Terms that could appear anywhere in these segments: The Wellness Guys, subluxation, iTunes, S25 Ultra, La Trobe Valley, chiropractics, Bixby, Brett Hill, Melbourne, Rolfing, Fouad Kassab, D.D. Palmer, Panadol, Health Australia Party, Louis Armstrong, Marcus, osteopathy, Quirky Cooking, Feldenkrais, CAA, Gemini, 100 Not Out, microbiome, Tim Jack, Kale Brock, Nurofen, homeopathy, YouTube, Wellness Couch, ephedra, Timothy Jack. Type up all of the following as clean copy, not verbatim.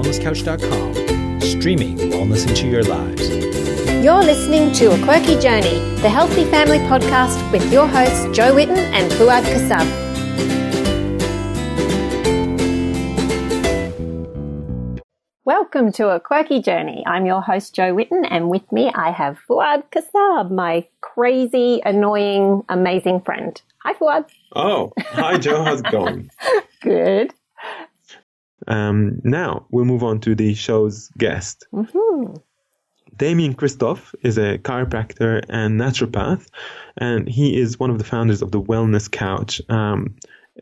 wellnesscouch.com, streaming wellness into your lives. You're listening to A Quirky Journey, the Healthy Family Podcast with your hosts Jo Whitton and Fouad Kassab. Welcome to A Quirky Journey. I'm your host, Jo Whitton, and with me I have Fouad Kassab, my crazy, annoying, amazing friend. Hi, Fouad. Oh, hi, Jo. How's it going? Good. Now we'll move on to the show's guest. Mm-hmm. Damian Kristof is a chiropractor and naturopath, and he is one of the founders of The Wellness Couch.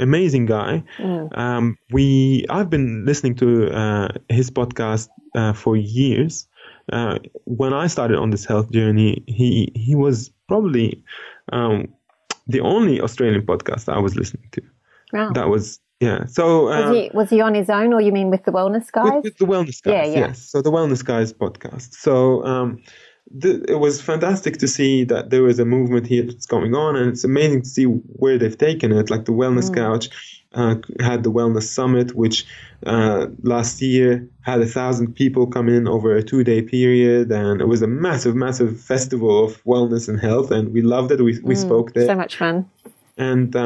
Amazing guy. I've been listening to his podcast for years. When I started on this health journey, he was probably the only Australian podcast I was listening to. Wow. That was, yeah. So was he on his own, or you mean with The Wellness Guys? With The Wellness Guys, yeah. Yes. So The Wellness Guys podcast. So it was fantastic to see that there was a movement here that's going on, and it's amazing to see where they've taken it. Like The Wellness Couch had the Wellness Summit, which last year had 1,000 people come in over a 2-day period, and it was a massive, massive festival of wellness and health, and we loved it. We spoke there. So much fun. And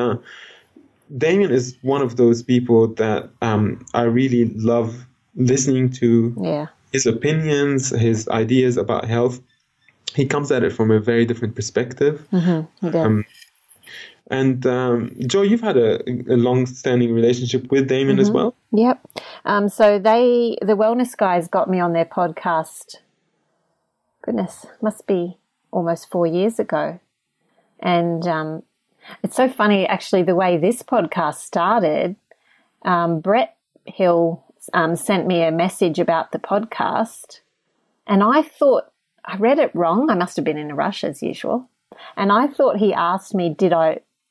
Damian is one of those people that I really love listening to. Yeah. His opinions, his ideas about health. He comes at it from a very different perspective. Mm-hmm, yeah. Jo, you've had a long-standing relationship with Damian as well. Yep. So the Wellness Guys got me on their podcast, goodness, must be almost 4 years ago. And it's so funny, actually, the way this podcast started. Brett Hill sent me a message about the podcast, and I thought I read it wrong. I must have been in a rush, as usual. And I thought he asked me,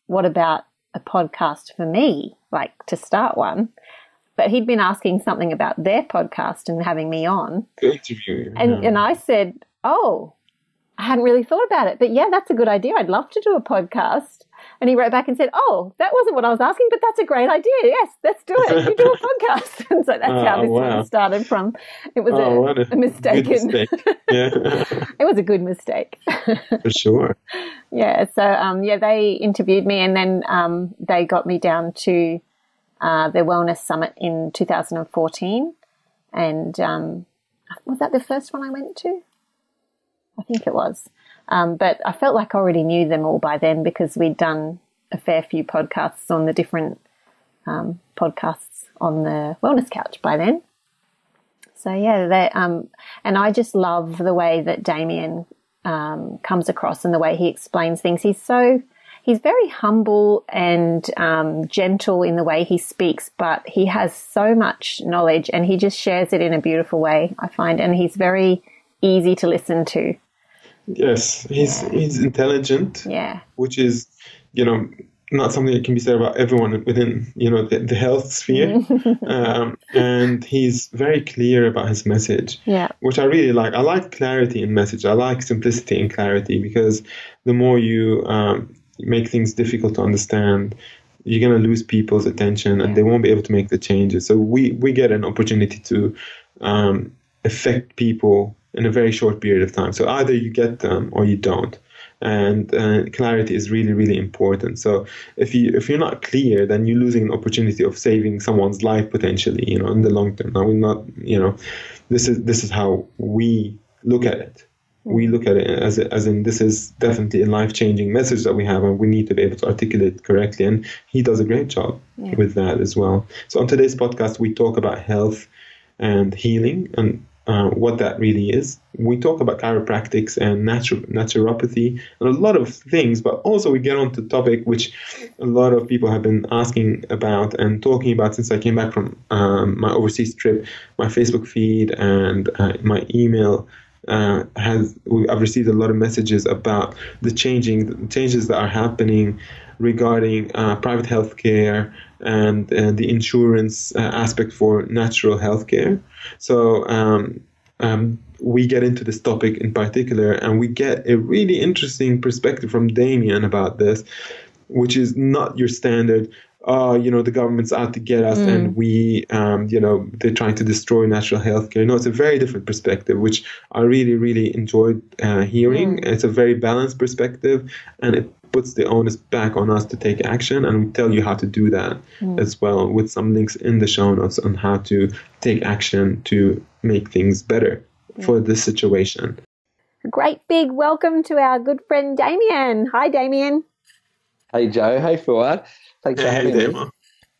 what about a podcast for me, like to start one? But he'd been asking something about their podcast and having me on. Good to hear. And I said, oh, I hadn't really thought about it, but yeah, that's a good idea. I'd love to do a podcast. And he wrote back and said, oh, that wasn't what I was asking, but that's a great idea. Yes, let's do it. You do a podcast. And so that's how this one started from. It was a mistaken mistake. Yeah. It was a good mistake. For sure. Yeah. So, they interviewed me, and then they got me down to their Wellness Summit in 2014. And was that the first one I went to? I think it was. But I felt like I already knew them all by then, because we'd done a fair few podcasts on the different podcasts on the Wellness Couch by then. So, yeah, and I just love the way that Damian comes across and the way he explains things. He's very humble and gentle in the way he speaks, but he has so much knowledge, and he just shares it in a beautiful way, I find, and he's very easy to listen to. Yes, he's intelligent. Yeah, which is, not something that can be said about everyone within, the health sphere. And he's very clear about his message. Yeah, which I really like. I like clarity in message. I like simplicity in clarity, because the more you make things difficult to understand, you're going to lose people's attention, and they won't be able to make the changes. So we get an opportunity to affect people in a very short period of time. So either you get them or you don't. And clarity is really, really important. So if you're not clear, then you're losing an opportunity of saving someone's life potentially, in the long term. Now we're not, this is how we look at it. We look at it as in this is definitely a life-changing message that we have, and we need to be able to articulate it correctly. And he does a great job with that as well. So on today's podcast, we talk about health and healing, and what that really is. We talk about chiropractics and naturopathy and a lot of things, but also we get on to the topic which a lot of people have been asking about and talking about since I came back from my overseas trip. My Facebook feed and my email I've received a lot of messages about the changes that are happening regarding private healthcare and the insurance aspect for natural healthcare. So we get into this topic in particular, and we get a really interesting perspective from Damian about this, which is not your standard the governments out to get us and we, they're trying to destroy natural healthcare. No, it's a very different perspective, which I really, really enjoyed hearing. It's a very balanced perspective, and it puts the onus back on us to take action, and we tell you how to do that as well, with some links in the show notes on how to take action to make things better for this situation. A great big welcome to our good friend Damian. Hi, Damian. Hey, Jo. Hey, Fouad. Thanks for having me.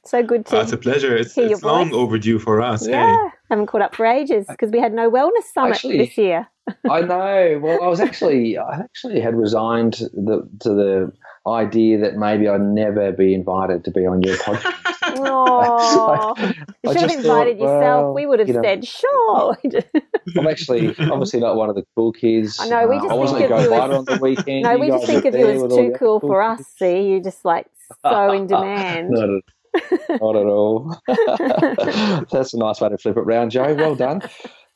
So good to It's a pleasure. It's long overdue for us. Yeah, haven't caught up for ages because we had no Wellness Summit this year. I know. Well, I actually had resigned to the idea that maybe I'd never be invited to be on your podcast. Oh, you should have invited yourself. Well, we would have said, sure. I'm actually obviously not one of the cool kids. I know. I wasn't going to on the weekend. No, we just think of you as too cool for us, see? You're just like so in demand. Not at all. That's a nice way to flip it round, Jo. Well done.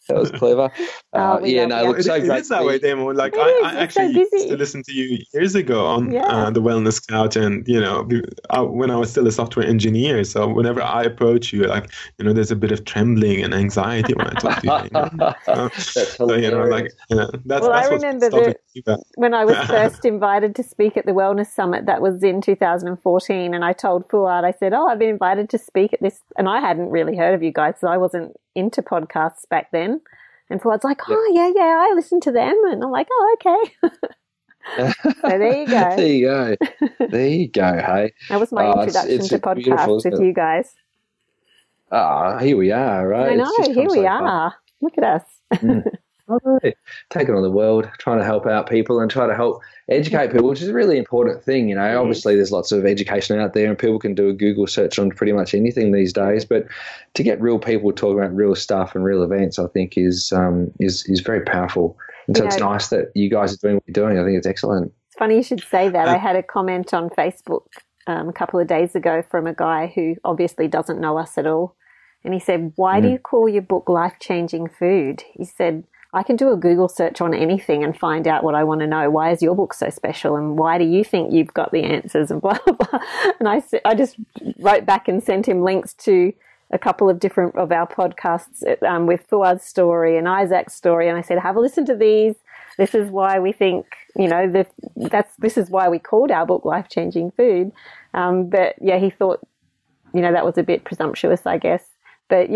That was clever. It is that way, Damon. Like, I actually used to listen to you years ago on the Wellness Couch, and, when I was still a software engineer. So whenever I approach you, like, there's a bit of trembling and anxiety when I talk to you. I remember when I was first invited to speak at the Wellness Summit, that was in 2014, and I told Fouad, I said, I've been invited to speak at this, and I hadn't really heard of you guys, so I wasn't into podcasts back then, and Fouad's like, I listen to them, and I'm like, okay. So there you go. There you go. Hey, that was my introduction to podcasts with you guys. Here we are, right? I know. Here we are. Fun. Look at us. Taking on the world, trying to help out people and try to help educate people, which is a really important thing. Obviously there's lots of education out there and people can do a Google search on pretty much anything these days, but to get real people talking about real stuff and real events, I think is very powerful. And so it's nice that you guys are doing what you're doing. I think it's excellent. It's funny you should say that. I had a comment on Facebook a couple of days ago from a guy who obviously doesn't know us at all. And he said, why do you call your book Life-Changing Food? He said, I can do a Google search on anything and find out what I want to know. Why is your book so special? And why do you think you've got the answers and blah, blah, blah. And I just wrote back and sent him links to a couple of different of our podcasts with Fouad's story and Isaac's story. And I said, have a listen to these. This is why we think, this is why we called our book Life-Changing Food. He thought, that was a bit presumptuous, I guess. But,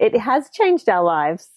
it has changed our lives.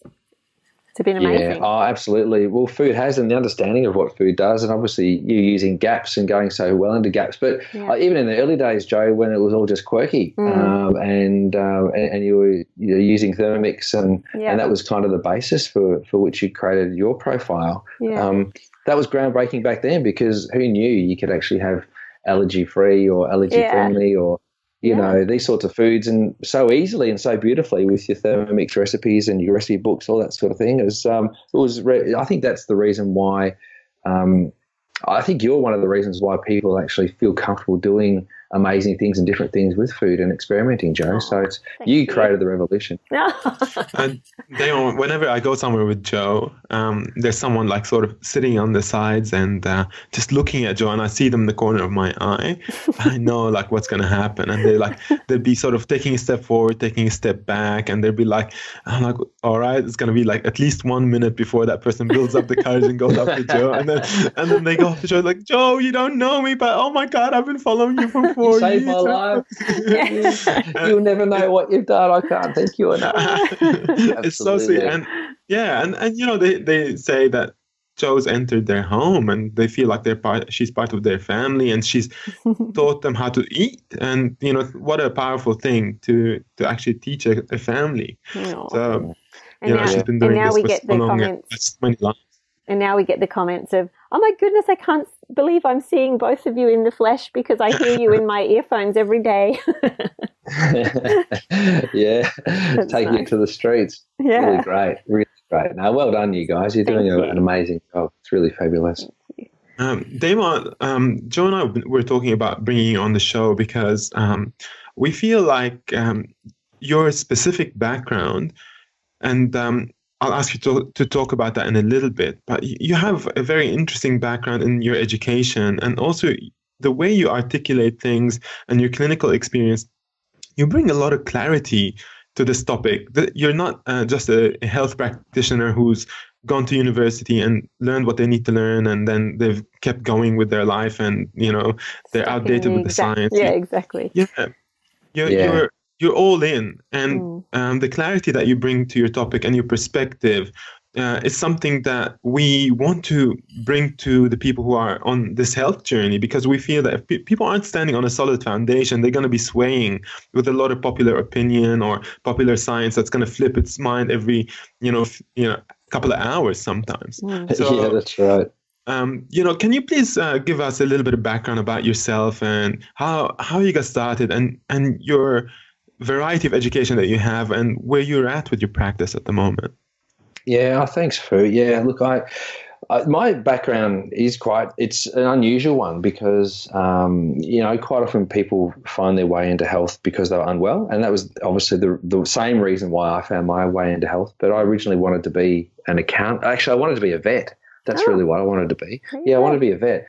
It's been amazing. Yeah, absolutely. Well, food has, and the understanding of what food does, and obviously you're using gaps and going so well into gaps. But even in the early days, Jo, when it was all just quirky, and you were using thermix, and that was kind of the basis for which you created your profile. Yeah. That was groundbreaking back then, because who knew you could actually have allergy-free or allergy-friendly or these sorts of foods, and so easily and so beautifully with your Thermomix recipes and your recipe books, all that sort of thing. I think that's the reason why I think you're one of the reasons why people actually feel comfortable doing amazing things and different things with food and experimenting, Jo. So you created the revolution. And whenever I go somewhere with Jo, there's someone like sort of sitting on the sides and just looking at Jo, and I see them in the corner of my eye. I know like what's going to happen, and they'll be sort of taking a step forward, taking a step back, and they'll be like, I'm like, all right, it's going to be like at least 1 minute before that person builds up the courage and goes up to Jo, and then they go up to Jo like, Jo, you don't know me, but oh my God, I've been following you for you saved my life. You'll never know what you've done. I can't thank you enough. It's so sweet. And they say that Jo's entered their home and they feel like she's part of their family, and she's taught them how to eat. And what a powerful thing to actually teach a family. Aww. So she's been doing this for so long. That's many lines. And now we get the comments of, oh my goodness, I can't believe I'm seeing both of you in the flesh because I hear you in my earphones every day. Taking it to the streets. Yeah. Really great. Now, well done, you guys. You're doing an amazing job. It's really fabulous. Damon, Jo and I were talking about bringing you on the show because we feel like your specific background and I'll ask you to talk about that in a little bit, but you have a very interesting background in your education, and also the way you articulate things and your clinical experience, you bring a lot of clarity to this topic. You're not just a health practitioner who's gone to university and learned what they need to learn, and then they've kept going with their life, and you know they're outdated with the science. Yeah, exactly. Yeah, you're all in, and the clarity that you bring to your topic and your perspective is something that we want to bring to the people who are on this health journey, because we feel that if people aren't standing on a solid foundation, they're going to be swaying with a lot of popular opinion or popular science that's going to flip its mind every couple of hours sometimes. So, yeah, that's right. Can you please give us a little bit of background about yourself and how you got started and your variety of education that you have and where you're at with your practice at the moment? Yeah, thanks, Fu. Yeah, look, my background is it's an unusual one because, quite often people find their way into health because they were unwell. And that was obviously the same reason why I found my way into health. But I originally wanted to be an accountant. Actually, I wanted to be a vet. That's really what I wanted to be. Yeah, I wanted to be a vet.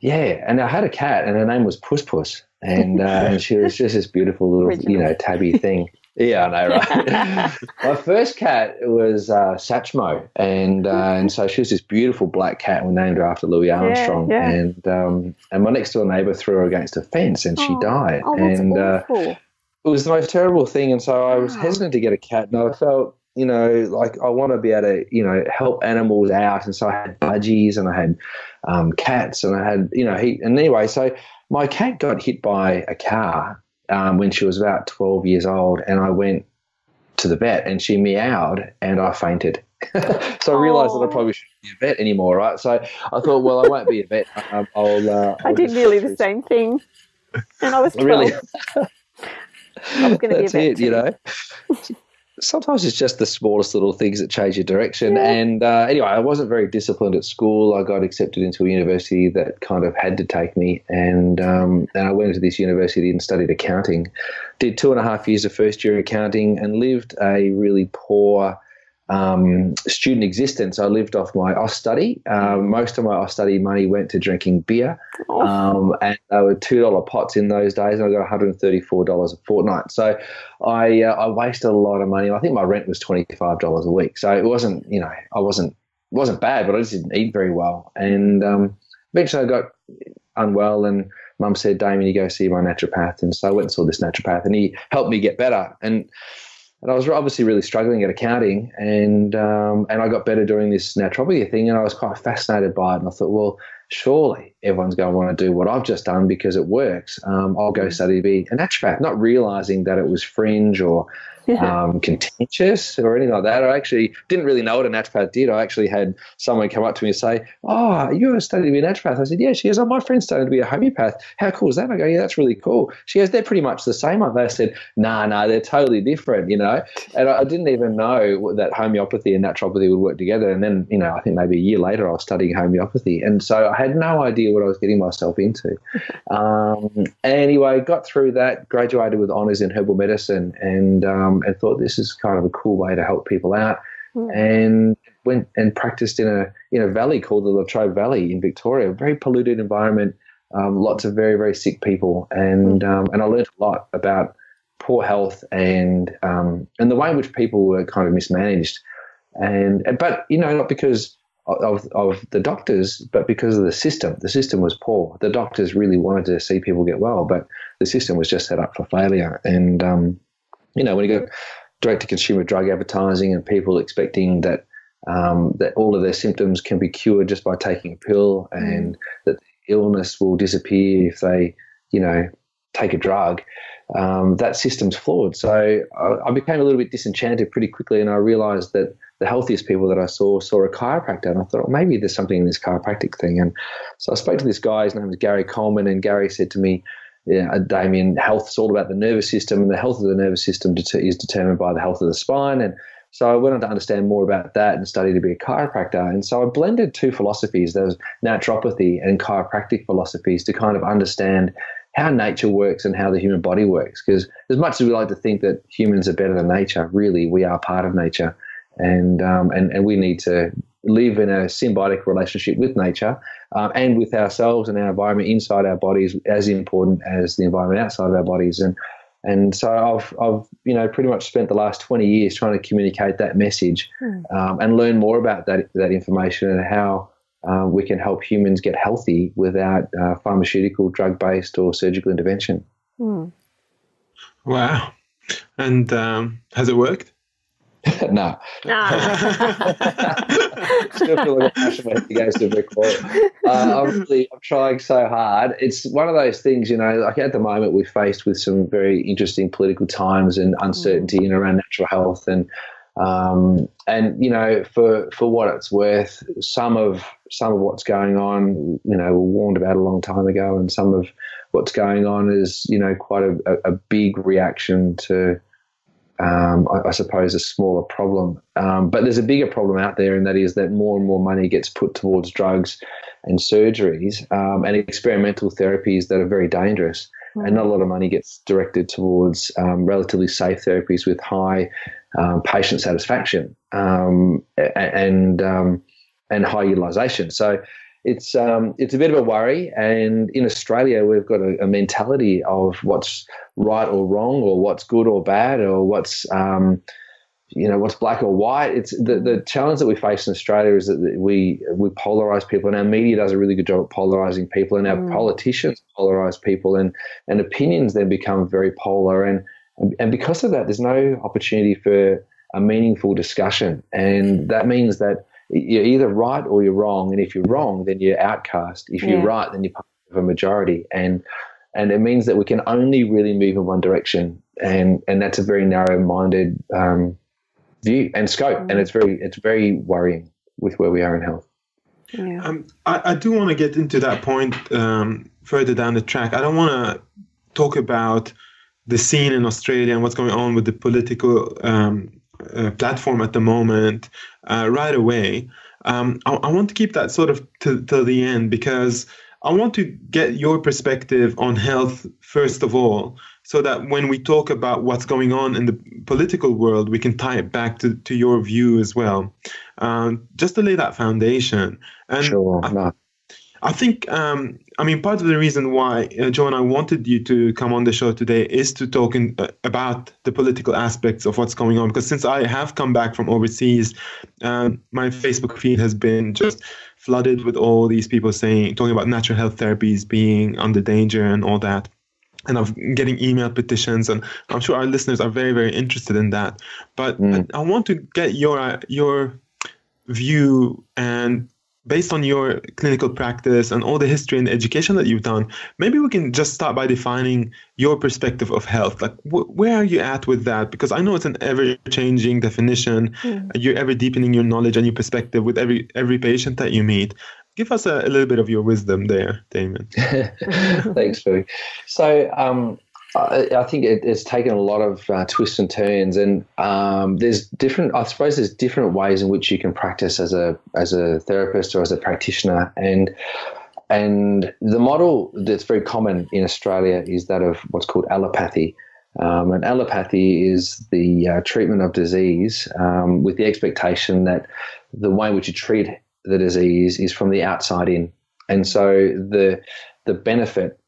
Yeah, and I had a cat and her name was Puss Puss. And she was just this beautiful little, tabby thing. Yeah, I know, right? My first cat was Satchmo, and so she was this beautiful black cat, and we named her after Louis Armstrong. Yeah, yeah. And my next door neighbour threw her against a fence, and she died. Oh, that's awful. It was the most terrible thing, and so I was hesitant to get a cat, and I felt, like I want to be able to, help animals out, and so I had budgies, and I had cats, and I had, so my cat got hit by a car. When she was about 12 years old, and I went to the vet and she meowed and I fainted. So I realised that I probably shouldn't be a vet anymore, right? So I thought, well, I won't be a vet. I did nearly the same thing, and I was 12. Really? I was going to be a vet. That's it, Sometimes it's just the smallest little things that change your direction. Yeah. And anyway, I wasn't very disciplined at school. I got accepted into a university that kind of had to take me. And I went into this university and studied accounting, did 2.5 years of first year accounting, and lived a really poor student existence. I lived off my Austudy. Most of my Austudy money went to drinking beer. And there were $2 pots in those days, and I got $134 a fortnight. So I wasted a lot of money. I think my rent was $25 a week. So it wasn't, it wasn't bad, but I just didn't eat very well. And eventually I got unwell, and Mum said, "Damien, you go see my naturopath." And so I went and saw this naturopath, and he helped me get better. And I was obviously really struggling at accounting, and I got better doing this naturopathy thing, and I was quite fascinated by it. And I thought, well, surely everyone's going to want to do what I've just done because it works. I'll go study to be a naturopath, not realizing that it was fringe or contentious or anything like that. I actually didn't really know what a naturopath did. I actually had someone come up to me and say, "Oh, are you studying to be a naturopath?" I said, "Yeah." She goes, "Oh, my friend's studying to be a homeopath. How cool is that?" I go, "Yeah, that's really cool." She goes, "They're pretty much the same." I said, No, they're totally different, And I didn't even know that homeopathy and naturopathy would work together. And then, I think maybe a year later I was studying homeopathy. And so I had no idea what I was getting myself into. Anyway, got through that, graduated with honours in herbal medicine, and thought this is kind of a cool way to help people out, and went and practiced in a valley called the La Trobe Valley in Victoria, a very polluted environment, lots of very, very sick people, and I learned a lot about poor health and the way in which people were kind of mismanaged, but not because of the doctors, but because of the system. The system was poor. The doctors really wanted to see people get well, but the system was just set up for failure. And when you go direct-to-consumer drug advertising and people expecting that all of their symptoms can be cured just by taking a pill, and that the illness will disappear if they, take a drug, that system's flawed. So I became a little bit disenchanted pretty quickly, and I realised that the healthiest people that I saw a chiropractor, and I thought, well, maybe there's something in this chiropractic thing. And so I spoke to this guy. His name was Gary Coleman, and Gary said to me, "Yeah, Damien, health's all about the nervous system, and the health of the nervous system is determined by the health of the spine." And so I went on to understand more about that and studied to be a chiropractor. And so I blended two philosophies, those naturopathy and chiropractic philosophies, to kind of understand how nature works and how the human body works. Because as much as we like to think that humans are better than nature, really we are part of nature, and we need to live in a symbiotic relationship with nature and with ourselves and our environment inside our bodies, as important as the environment outside of our bodies. And so I've you know, pretty much spent the last 20 years trying to communicate that message and learn more about that information and how we can help humans get healthy without pharmaceutical, drug-based or surgical intervention. Mm. Wow. And has it worked? No. Still feel like a passion when you guys do brick wall. I'm trying so hard. It's one of those things, you know, like at the moment we're faced with some very interesting political times and uncertainty in around natural health. And you know, for what it's worth, some of what's going on, you know, were warned about a long time ago, and some of what's going on is, you know, quite a big reaction to I suppose a smaller problem, but there's a bigger problem out there, and that is that more and more money gets put towards drugs and surgeries and experimental therapies that are very dangerous, and not a lot of money gets directed towards relatively safe therapies with high patient satisfaction and high utilisation. So it's a bit of a worry, and in Australia we've got a mentality of what's right or wrong, or what's good or bad, or what's you know, what's black or white. It's the challenge that we face in Australia is that we polarize people, and our media does a really good job at polarizing people, and our politicians polarize people, and opinions then become very polar, and because of that, there's no opportunity for a meaningful discussion, and that means that you're either right or you're wrong, and if you're wrong, then you're outcast. If you're right, then you're part of a majority, and it means that we can only really move in one direction, and that's a very narrow-minded view and scope, and it's very worrying with where we are in health. Yeah. I do want to get into that point further down the track. I don't want to talk about the scene in Australia and what's going on with the political platform at the moment right away. I want to keep that sort of till the end, because I want to get your perspective on health first of all, so that when we talk about what's going on in the political world, we can tie it back to your view as well, just to lay that foundation. And sure, I think, I mean, part of the reason why Jo and I wanted you to come on the show today is to talk about the political aspects of what's going on. Because since I have come back from overseas, my Facebook feed has been just flooded with all these people talking about natural health therapies being under danger and all that. And I'm getting email petitions, and I'm sure our listeners are very, very interested in that. But I want to get your view, and based on your clinical practice and all the history and the education that you've done, maybe we can just start by defining your perspective of health. Like, where are you at with that? Because I know it's an ever-changing definition. You're ever deepening your knowledge and your perspective with every patient that you meet. Give us a little bit of your wisdom there, Damon. Thanks, Fouad. So I think it's taken a lot of twists and turns, and there's different ways in which you can practice as a therapist or as a practitioner, and the model that's very common in Australia is that of what's called allopathy. And allopathy is the treatment of disease with the expectation that the way in which you treat the disease is from the outside in, and so the benefit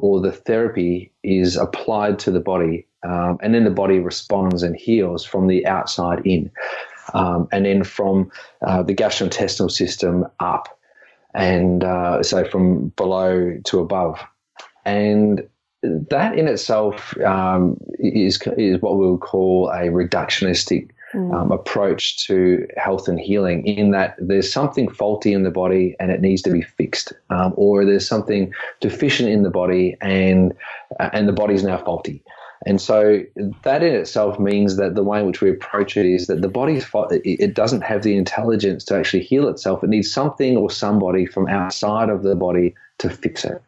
or the therapy is applied to the body, and then the body responds and heals from the outside in, and then from the gastrointestinal system up, and so from below to above. And that in itself is what we would call a reductionistic approach to health and healing, in that there's something faulty in the body and it needs to be fixed, or there's something deficient in the body and the body's now faulty. And so that in itself means that the way in which we approach it is that the body's fault, it doesn't have the intelligence to actually heal itself. It needs something or somebody from outside of the body to fix it.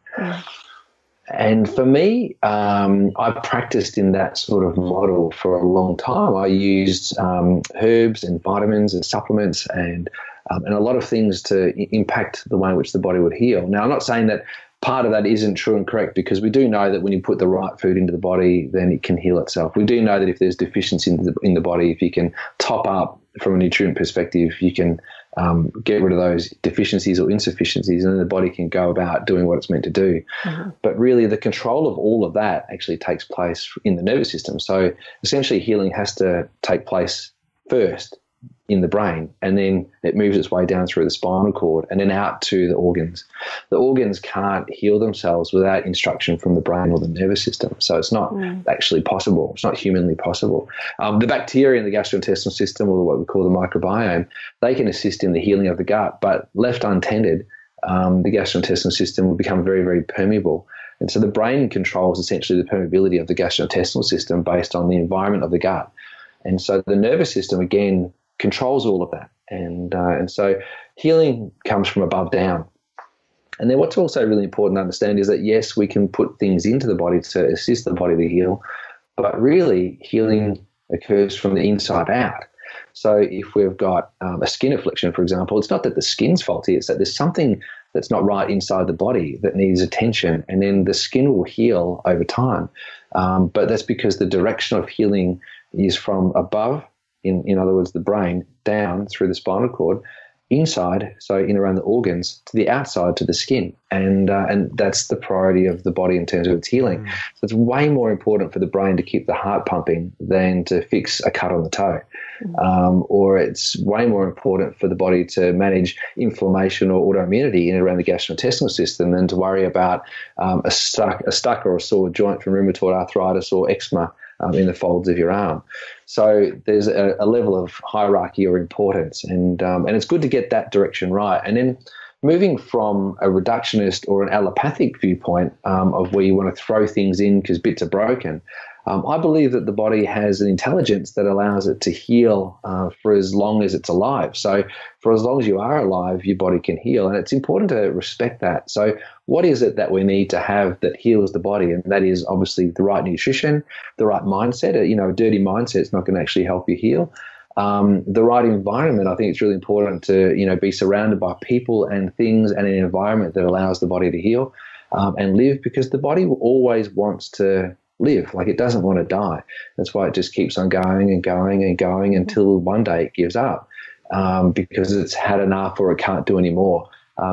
And for me, I practiced in that sort of model for a long time. I used herbs and vitamins and supplements and a lot of things to impact the way in which the body would heal. Now, I'm not saying that part of that isn't true and correct, because we do know that when you put the right food into the body, then it can heal itself. We do know that if there's deficiency in the body, if you can top up from a nutrient perspective, you can get rid of those deficiencies or insufficiencies, and then the body can go about doing what it's meant to do. Mm-hmm. But really the control of all of that actually takes place in the nervous system. So essentially healing has to take place first in the brain, and then it moves its way down through the spinal cord and then out to the organs. The organs can't heal themselves without instruction from the brain or the nervous system. So it's not actually possible. It's not humanly possible. The bacteria in the gastrointestinal system, or what we call the microbiome, they can assist in the healing of the gut, but left untended, the gastrointestinal system will become very, very permeable. And so the brain controls essentially the permeability of the gastrointestinal system based on the environment of the gut. And so the nervous system, again, controls all of that. And so healing comes from above down. And then what's also really important to understand is that, yes, we can put things into the body to assist the body to heal, but really healing occurs from the inside out. So if we've got a skin affliction, for example, it's not that the skin's faulty, it's that there's something that's not right inside the body that needs attention, and then the skin will heal over time. But that's because the direction of healing is from above, in other words, the brain, down through the spinal cord, inside, so in around the organs, to the outside, to the skin. And that's the priority of the body in terms of its healing. Mm. So it's way more important for the brain to keep the heart pumping than to fix a cut on the toe. Or it's way more important for the body to manage inflammation or autoimmunity in and around the gastrointestinal system than to worry about a stuck or a sore joint from rheumatoid arthritis or eczema in the folds of your arm. So there's a level of hierarchy or importance, and it's good to get that direction right. And then moving from a reductionist or an allopathic viewpoint of where you want to throw things in because bits are broken, I believe that the body has an intelligence that allows it to heal for as long as it's alive. So for as long as you are alive, your body can heal, and it's important to respect that. So what is it that we need to have that heals the body? And that is obviously the right nutrition, the right mindset. You know, a dirty mindset is not going to actually help you heal. The right environment, I think it's really important to, you know, be surrounded by people and things and an environment that allows the body to heal and live, because the body always wants to live. Like, it doesn't want to die. That's why it just keeps on going and going and going until one day it gives up because it's had enough or it can't do any more.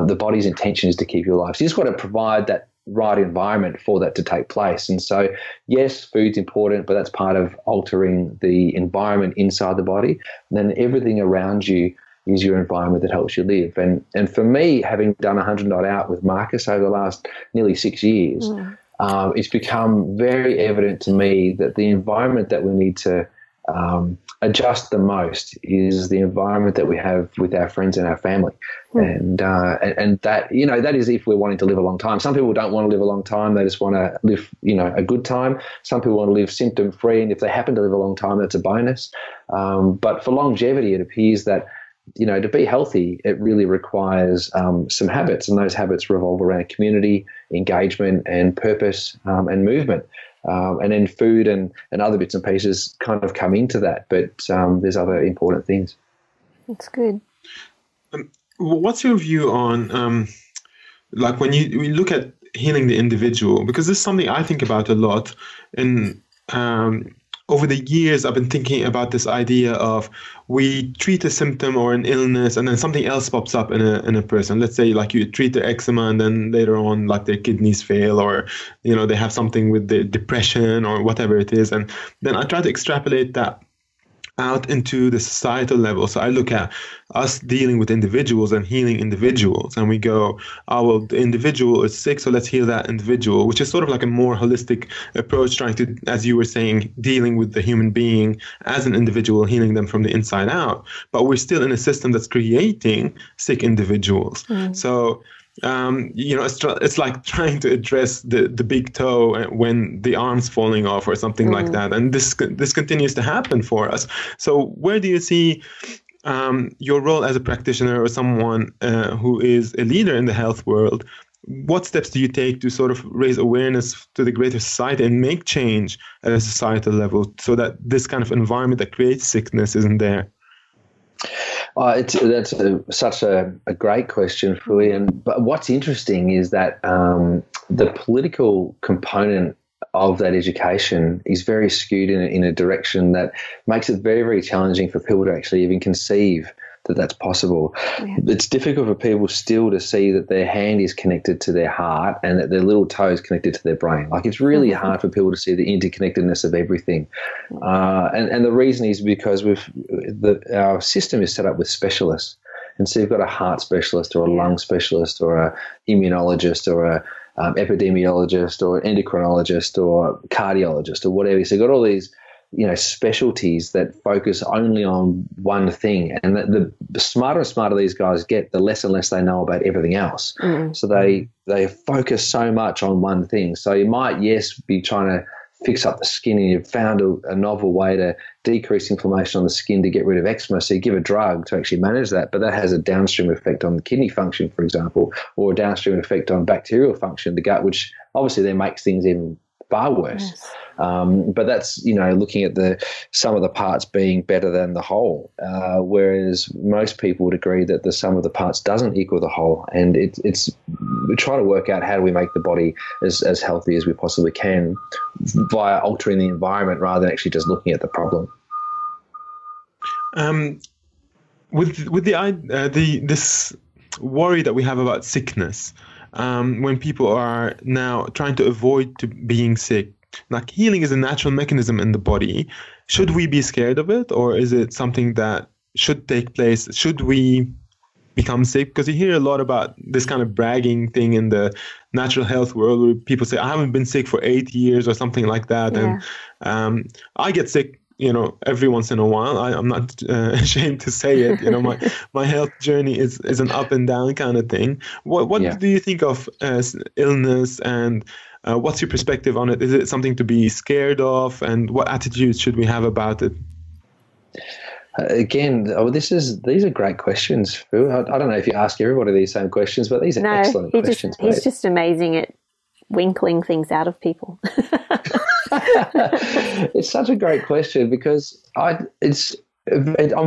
The body's intention is to keep you alive. So you just got to provide that right environment for that to take place. And so, yes, food's important, but that's part of altering the environment inside the body. And then everything around you is your environment that helps you live. And for me, having done 100 Not Out with Marcus over the last nearly 6 years, it's become very evident to me that the environment that we need to adjust the most is the environment that we have with our friends and our family. And that, you know, that is if we're wanting to live a long time. Some people don't want to live a long time. They just want to live, you know, a good time. Some people want to live symptom free. And if they happen to live a long time, that's a bonus. But for longevity, it appears that, you know, to be healthy, it really requires some habits. And those habits revolve around community, engagement and purpose and movement. And then food and other bits and pieces kind of come into that, but there's other important things. That's good. What's your view on, like, when we look at healing the individual? Because this is something I think about a lot. And over the years, I've been thinking about this idea of we treat a symptom or an illness, and then something else pops up in a person. Let's say, like, you treat their eczema, and then later on, like, their kidneys fail, or, you know, they have something with their depression or whatever it is. And then I try to extrapolate that out into the societal level. So I look at us dealing with individuals and healing individuals, and we go, oh, well, the individual is sick, so let's heal that individual, which is sort of like a more holistic approach, trying to, as you were saying, dealing with the human being as an individual, healing them from the inside out. But we're still in a system that's creating sick individuals. So you know, it's like trying to address the big toe when the arm's falling off or something like that. And this continues to happen for us. So where do you see your role as a practitioner or someone who is a leader in the health world? What steps do you take to sort of raise awareness to the greater society and make change at a societal level so that this kind of environment that creates sickness isn't there? That's such a great question, Fouad. And but what's interesting is that the political component of that education is very skewed in a direction that makes it very, very challenging for people to actually even conceive that that's possible. Yeah. It's difficult for people still to see that their hand is connected to their heart and that their little toe is connected to their brain. Like, it's really hard for people to see the interconnectedness of everything. And the reason is because our system is set up with specialists. And so you've got a heart specialist or a lung specialist or a immunologist or a epidemiologist or endocrinologist or cardiologist or whatever. So you've got all these, you know, specialties that focus only on one thing. And the smarter and smarter these guys get, the less and less they know about everything else. Mm-hmm. So they focus so much on one thing. So you might, be trying to fix up the skin, and you've found a novel way to decrease inflammation on the skin to get rid of eczema. So you give a drug to actually manage that, but that has a downstream effect on kidney function, for example, or a downstream effect on bacterial function in the gut, which obviously then makes things even far worse. Yes. But that's, you know, looking at the sum of the parts being better than the whole, whereas most people would agree that the sum of the parts doesn't equal the whole. And it's we try to work out how do we make the body as healthy as we possibly can via altering the environment rather than actually just looking at the problem. With this worry that we have about sickness, when people are now trying to avoid being sick, like, healing is a natural mechanism in the body. Should we be scared of it, or is it something that should take place? Should we become sick? Because you hear a lot about this kind of bragging thing in the natural health world where people say, I haven't been sick for 8 years or something like that. Yeah. And I get sick, you know, every once in a while. I'm not ashamed to say it. You know, my health journey is an up and down kind of thing. What do you think of illness, and what's your perspective on it? Is it something to be scared of, and what attitudes should we have about it? These are great questions, Phil. I don't know if you ask everybody these same questions, but these are excellent questions. He's just amazing at winkling things out of people. It's such a great question because I'm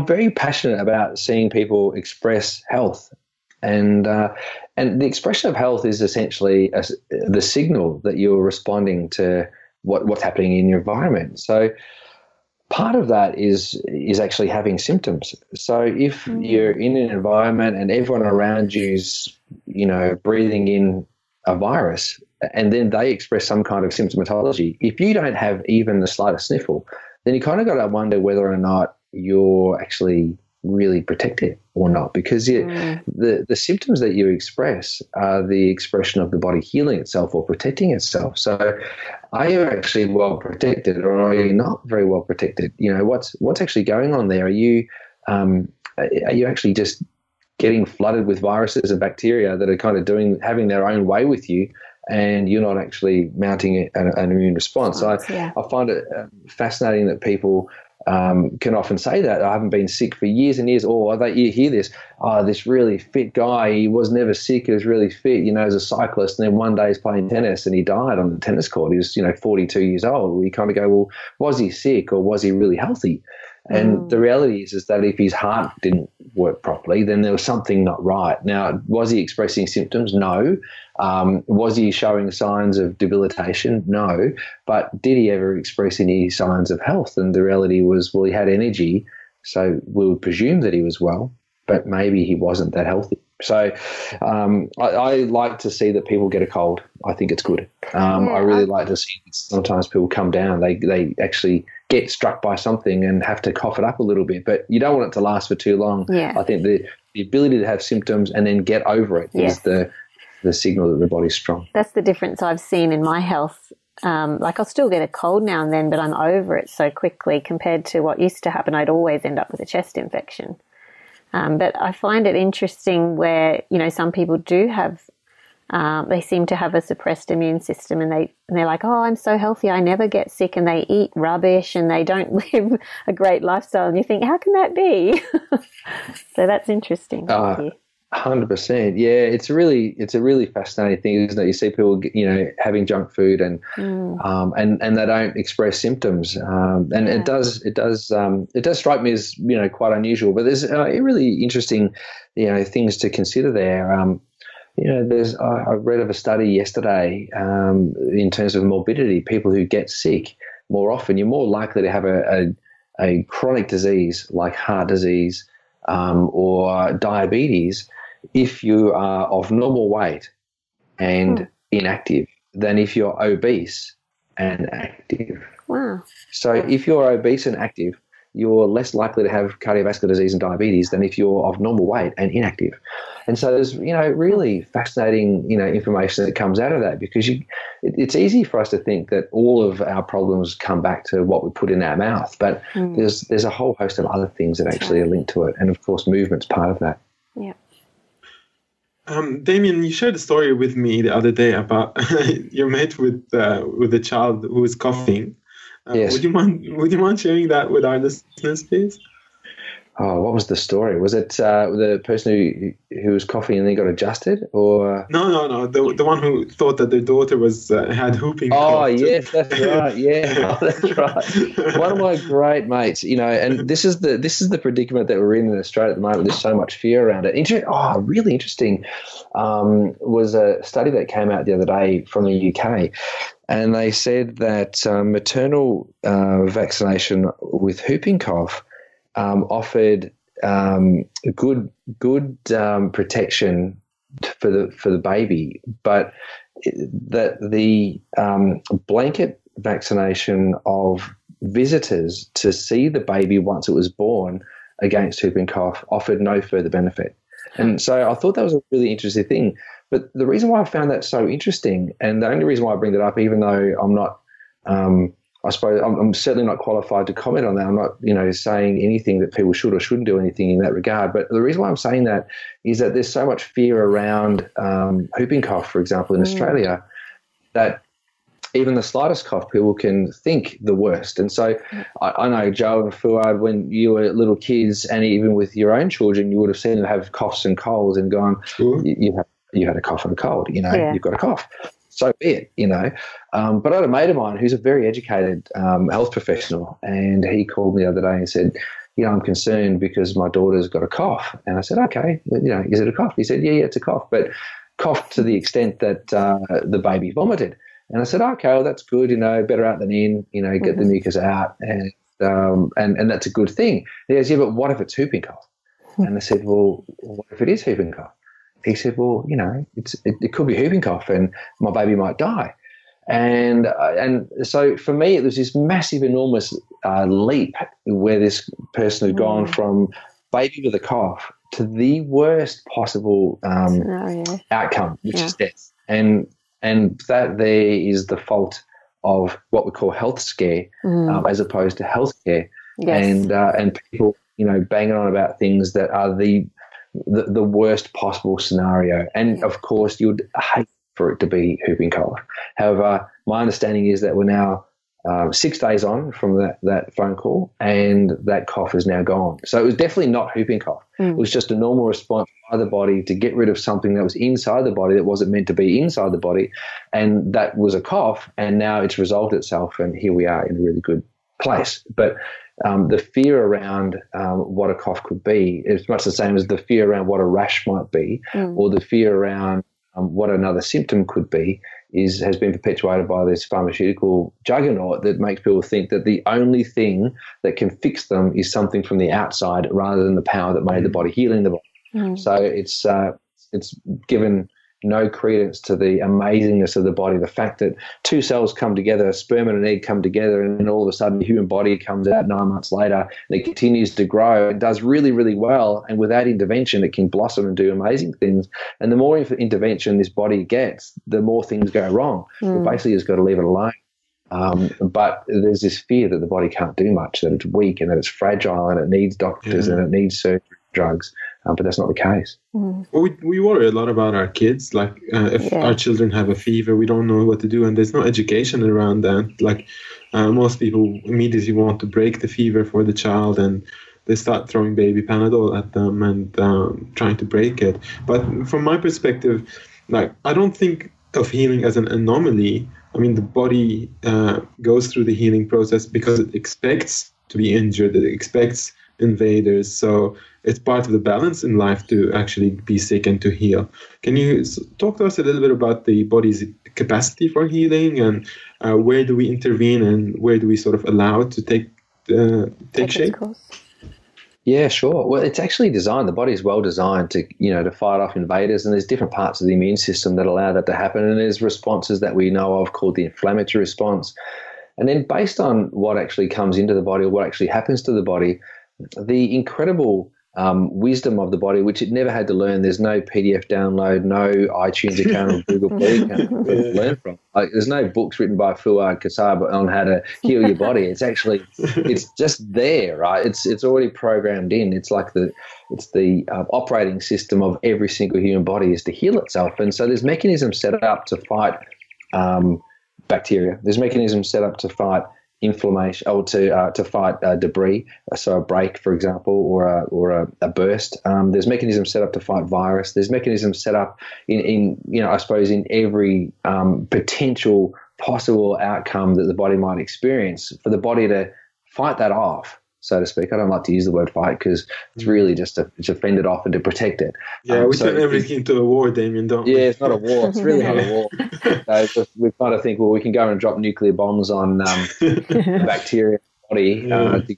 very passionate about seeing people express health, and the expression of health is essentially the signal that you're responding to what's happening in your environment. So part of that is actually having symptoms. So if you're in an environment and everyone around you's, you know, breathing in a virus, and then they express some kind of symptomatology, if you don't have even the slightest sniffle, then you kind of got to wonder whether or not you're actually really protected or not, because the symptoms that you express are the expression of the body healing itself or protecting itself. So are you actually well protected, or are you not very well protected? You know, what's actually going on there? Are you actually just getting flooded with viruses and bacteria that are kind of having their own way with you, and you're not actually mounting an immune response? I find it fascinating that people can often say that I haven't been sick for years and years, or you hear this, this really fit guy, he was never sick, he was really fit, you know, as a cyclist, and then one day he's playing tennis and he died on the tennis court. He was, you know, 42 years old. We kind of go, well, was he sick or was he really healthy? And the reality is that if his heart didn't work properly, then there was something not right. Now, was he expressing symptoms? No. Was he showing signs of debilitation? No. But did he ever express any signs of health? And the reality was, well, he had energy, so we would presume that he was well, but maybe he wasn't that healthy. So I like to see that people get a cold. I think it's good. I really like to see that sometimes people come down. They actually get struck by something and have to cough it up a little bit, but you don't want it to last for too long. Yeah. I think the ability to have symptoms and then get over it is the signal that the body's strong. That's the difference I've seen in my health. Like, I'll still get a cold now and then, but I'm over it so quickly compared to what used to happen. I'd always end up with a chest infection. But I find it interesting where, you know, some people do have, they seem to have a suppressed immune system, and they're like, oh, I'm so healthy, I never get sick, and they eat rubbish and they don't live a great lifestyle. And you think, how can that be? So that's interesting. 100%. Yeah, it's a really fascinating thing, isn't it? You see people, you know, having junk food and they don't express symptoms. It does strike me as, you know, quite unusual. But there's really interesting, you know, things to consider there. You know, I read of a study yesterday in terms of morbidity. People who get sick more often, you're more likely to have a chronic disease like heart disease, or diabetes if you are of normal weight and inactive than if you're obese and active. Wow. So if you're obese and active, you're less likely to have cardiovascular disease and diabetes than if you're of normal weight and inactive. And so there's, you know, really fascinating, you know, information that comes out of that, because it's easy for us to think that all of our problems come back to what we put in our mouth, but there's a whole host of other things that actually are linked to it. And of course, movement's part of that. Yeah. Damien, you shared a story with me the other day about your mate with a child who was coughing. Yes. Would you mind sharing that with our listeners, please? Oh, what was the story? Was it the person who was coughing and then got adjusted, or no, the one who thought that their daughter was had whooping cough? Oh, yes, that's right. Yeah, oh, that's right. One of my great mates, you know, and this is the predicament that we're in Australia at the moment. There's so much fear around it. Really interesting was a study that came out the other day from the UK. And they said that maternal vaccination with whooping cough offered good protection for the baby, but that the blanket vaccination of visitors to see the baby once it was born against whooping cough offered no further benefit. And so I thought that was a really interesting thing. But the reason why I found that so interesting, and the only reason why I bring that up, even though I'm not, I suppose I'm certainly not qualified to comment on that. I'm not, you know, saying anything that people should or shouldn't do anything in that regard. But the reason why I'm saying that is that there's so much fear around whooping cough, for example, in Australia, that even the slightest cough, people can think the worst. And so I know, Jo and Fouad, when you were little kids, and even with your own children, you would have seen them have coughs and colds and gone, You had a cough and a cold, you know, you've got a cough. So be it, you know. But I had a mate of mine who's a very educated health professional, and he called me the other day and said, you know, I'm concerned because my daughter's got a cough. And I said, okay, you know, is it a cough? He said, yeah, it's a cough, but cough to the extent that the baby vomited. And I said, okay, well, that's good, you know, better out than in, you know, get the mucus out, and that's a good thing. And he goes, yeah, but what if it's whooping cough? And I said, well, what if it is whooping cough? He said, well, you know, it could be whooping cough and my baby might die. And so for me, it was this massive, enormous leap where this person had gone from baby with a cough to the worst possible outcome, which is death. And that there is the fault of what we call health scare as opposed to health care. Yes. And people, you know, banging on about things that are the worst possible scenario. And of course, you'd hate for it to be whooping cough. However, my understanding is that we're now 6 days on from that phone call, and that cough is now gone. So it was definitely not whooping cough. It was just a normal response by the body to get rid of something that was inside the body that wasn't meant to be inside the body, and that was a cough, and now it's resolved itself, and here we are in a really good place. But the fear around what a cough could be is much the same as the fear around what a rash might be, or the fear around what another symptom could be, has been perpetuated by this pharmaceutical juggernaut that makes people think that the only thing that can fix them is something from the outside rather than the power that made the body healing the body. So it's given no credence to the amazingness of the body, the fact that two cells come together, sperm and an egg come together, and then all of a sudden the human body comes out 9 months later, and it continues to grow and does really, really well. And without intervention, it can blossom and do amazing things. And the more intervention this body gets, the more things go wrong. We've basically just got to leave it alone. But there's this fear that the body can't do much, that it's weak and that it's fragile and it needs doctors and it needs surgery, drugs. But that's not the case. Well, we worry a lot about our kids. Like if our children have a fever, we don't know what to do, and there's no education around that. Like most people immediately want to break the fever for the child, and they start throwing baby Panadol at them and trying to break it. But from my perspective, like I don't think of healing as an anomaly. I mean, the body goes through the healing process because it expects to be injured. It expects invaders. So it's part of the balance in life to actually be sick and to heal. Can you talk to us a little bit about the body's capacity for healing, and where do we intervene and where do we sort of allow it to take shape? Yeah, sure. Well, it's actually designed, the body is well designed to, to fight off invaders, and there's different parts of the immune system that allow that to happen. And there's responses that we know of called the inflammatory response. And then based on what actually comes into the body or what actually happens to the body, the incredible wisdom of the body, which it never had to learn. There's no PDF download, no iTunes account or Google Play account to learn from. Like, there's no books written by Fouad Kassab on how to heal your body. It's actually, it's just there, right? It's already programmed in. It's like the operating system of every single human body is to heal itself. And so there's mechanisms set up to fight bacteria. There's mechanisms set up to fight inflammation, or to fight debris, so a break, for example, or a burst. There's mechanisms set up to fight virus. There's mechanisms set up in every potential possible outcome that the body might experience for the body to fight that off, so to speak. I don't like to use the word fight because it's really just to fend it off and to protect it. Yeah, we turn everything into a war, Damien, don't we? Yeah, it's not a war. It's really not a war. So we kind of think, well, we can go and drop nuclear bombs on bacteria in the body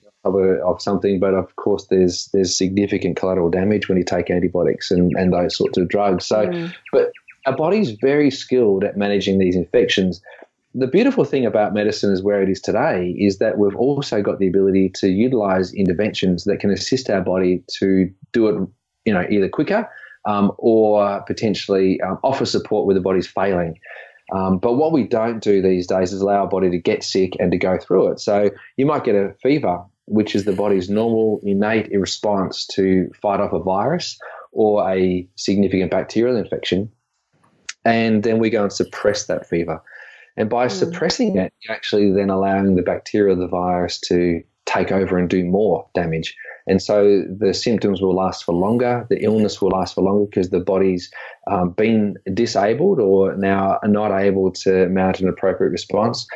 of something, but of course there's significant collateral damage when you take antibiotics and those sorts of drugs. So, But our body's very skilled at managing these infections. The beautiful thing about medicine is where it is today is that we've also got the ability to utilize interventions that can assist our body to do it, either quicker or potentially offer support where the body's failing. But what we don't do these days is allow our body to get sick and to go through it. So you might get a fever, which is the body's normal innate response to fight off a virus or a significant bacterial infection, and then we go and suppress that fever. And by suppressing it, you're actually then allowing the bacteria or the virus to take over and do more damage. And so the symptoms will last for longer, the illness will last for longer because the body's been disabled or now not able to mount an appropriate response.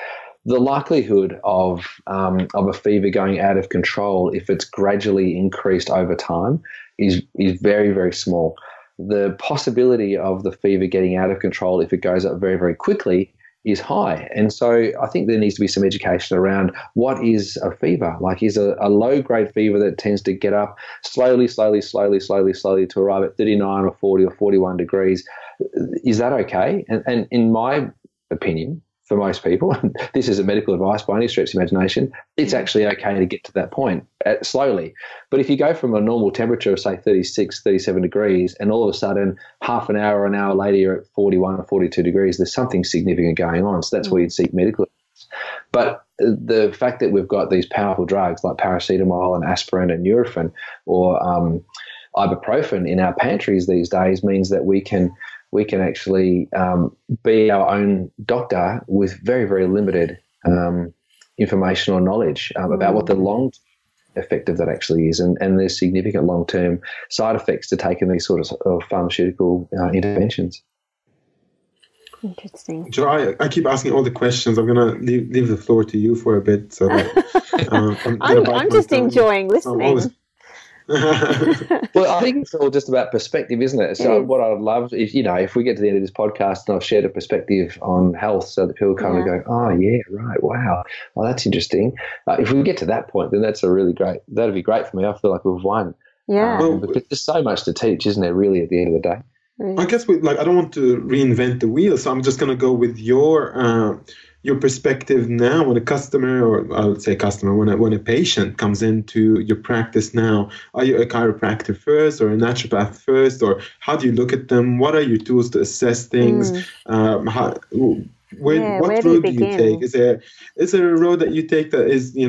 The likelihood of a fever going out of control, if it's gradually increased over time, is very, very small. The possibility of the fever getting out of control, if it goes up very, very quickly, is high. And so I think there needs to be some education around what is a fever. Like, is a low-grade fever that tends to get up slowly to arrive at 39 or 40 or 41 degrees. Is that okay? And in my opinion, for most people, this isn't medical advice by any stretch of imagination, it's actually okay to get to that point slowly. But if you go from a normal temperature of, say, 36, 37 degrees, and all of a sudden half an hour or an hour later you're at 41 or 42 degrees, there's something significant going on. So that's where you'd seek medical advice. But the fact that we've got these powerful drugs like paracetamol and aspirin and Nurofen or ibuprofen in our pantries these days means that we can actually be our own doctor with very, very limited information or knowledge about what the long effect of that actually is. And there's significant long-term side effects to taking these sort of pharmaceutical interventions. Interesting. Jo, I keep asking all the questions. I'm going to leave the floor to you for a bit. So, I'm just enjoying listening. Well, I think it's all just about perspective, isn't it? So what I'd love is, if we get to the end of this podcast and I've shared a perspective on health so that people kind of go, oh, yeah, right, wow, well, that's interesting. If we get to that point, then that's that'd be great for me. I feel like we've won. Yeah. Because there's so much to teach, isn't there, really, at the end of the day? I guess I don't want to reinvent the wheel, so I'm just going to go with your perspective now when a customer, or I'll say customer, when a patient comes into your practice now. Are you a chiropractor first or a naturopath first, or how do you look at them? What are your tools to assess things? What road do you take? Is there a road that you take that is the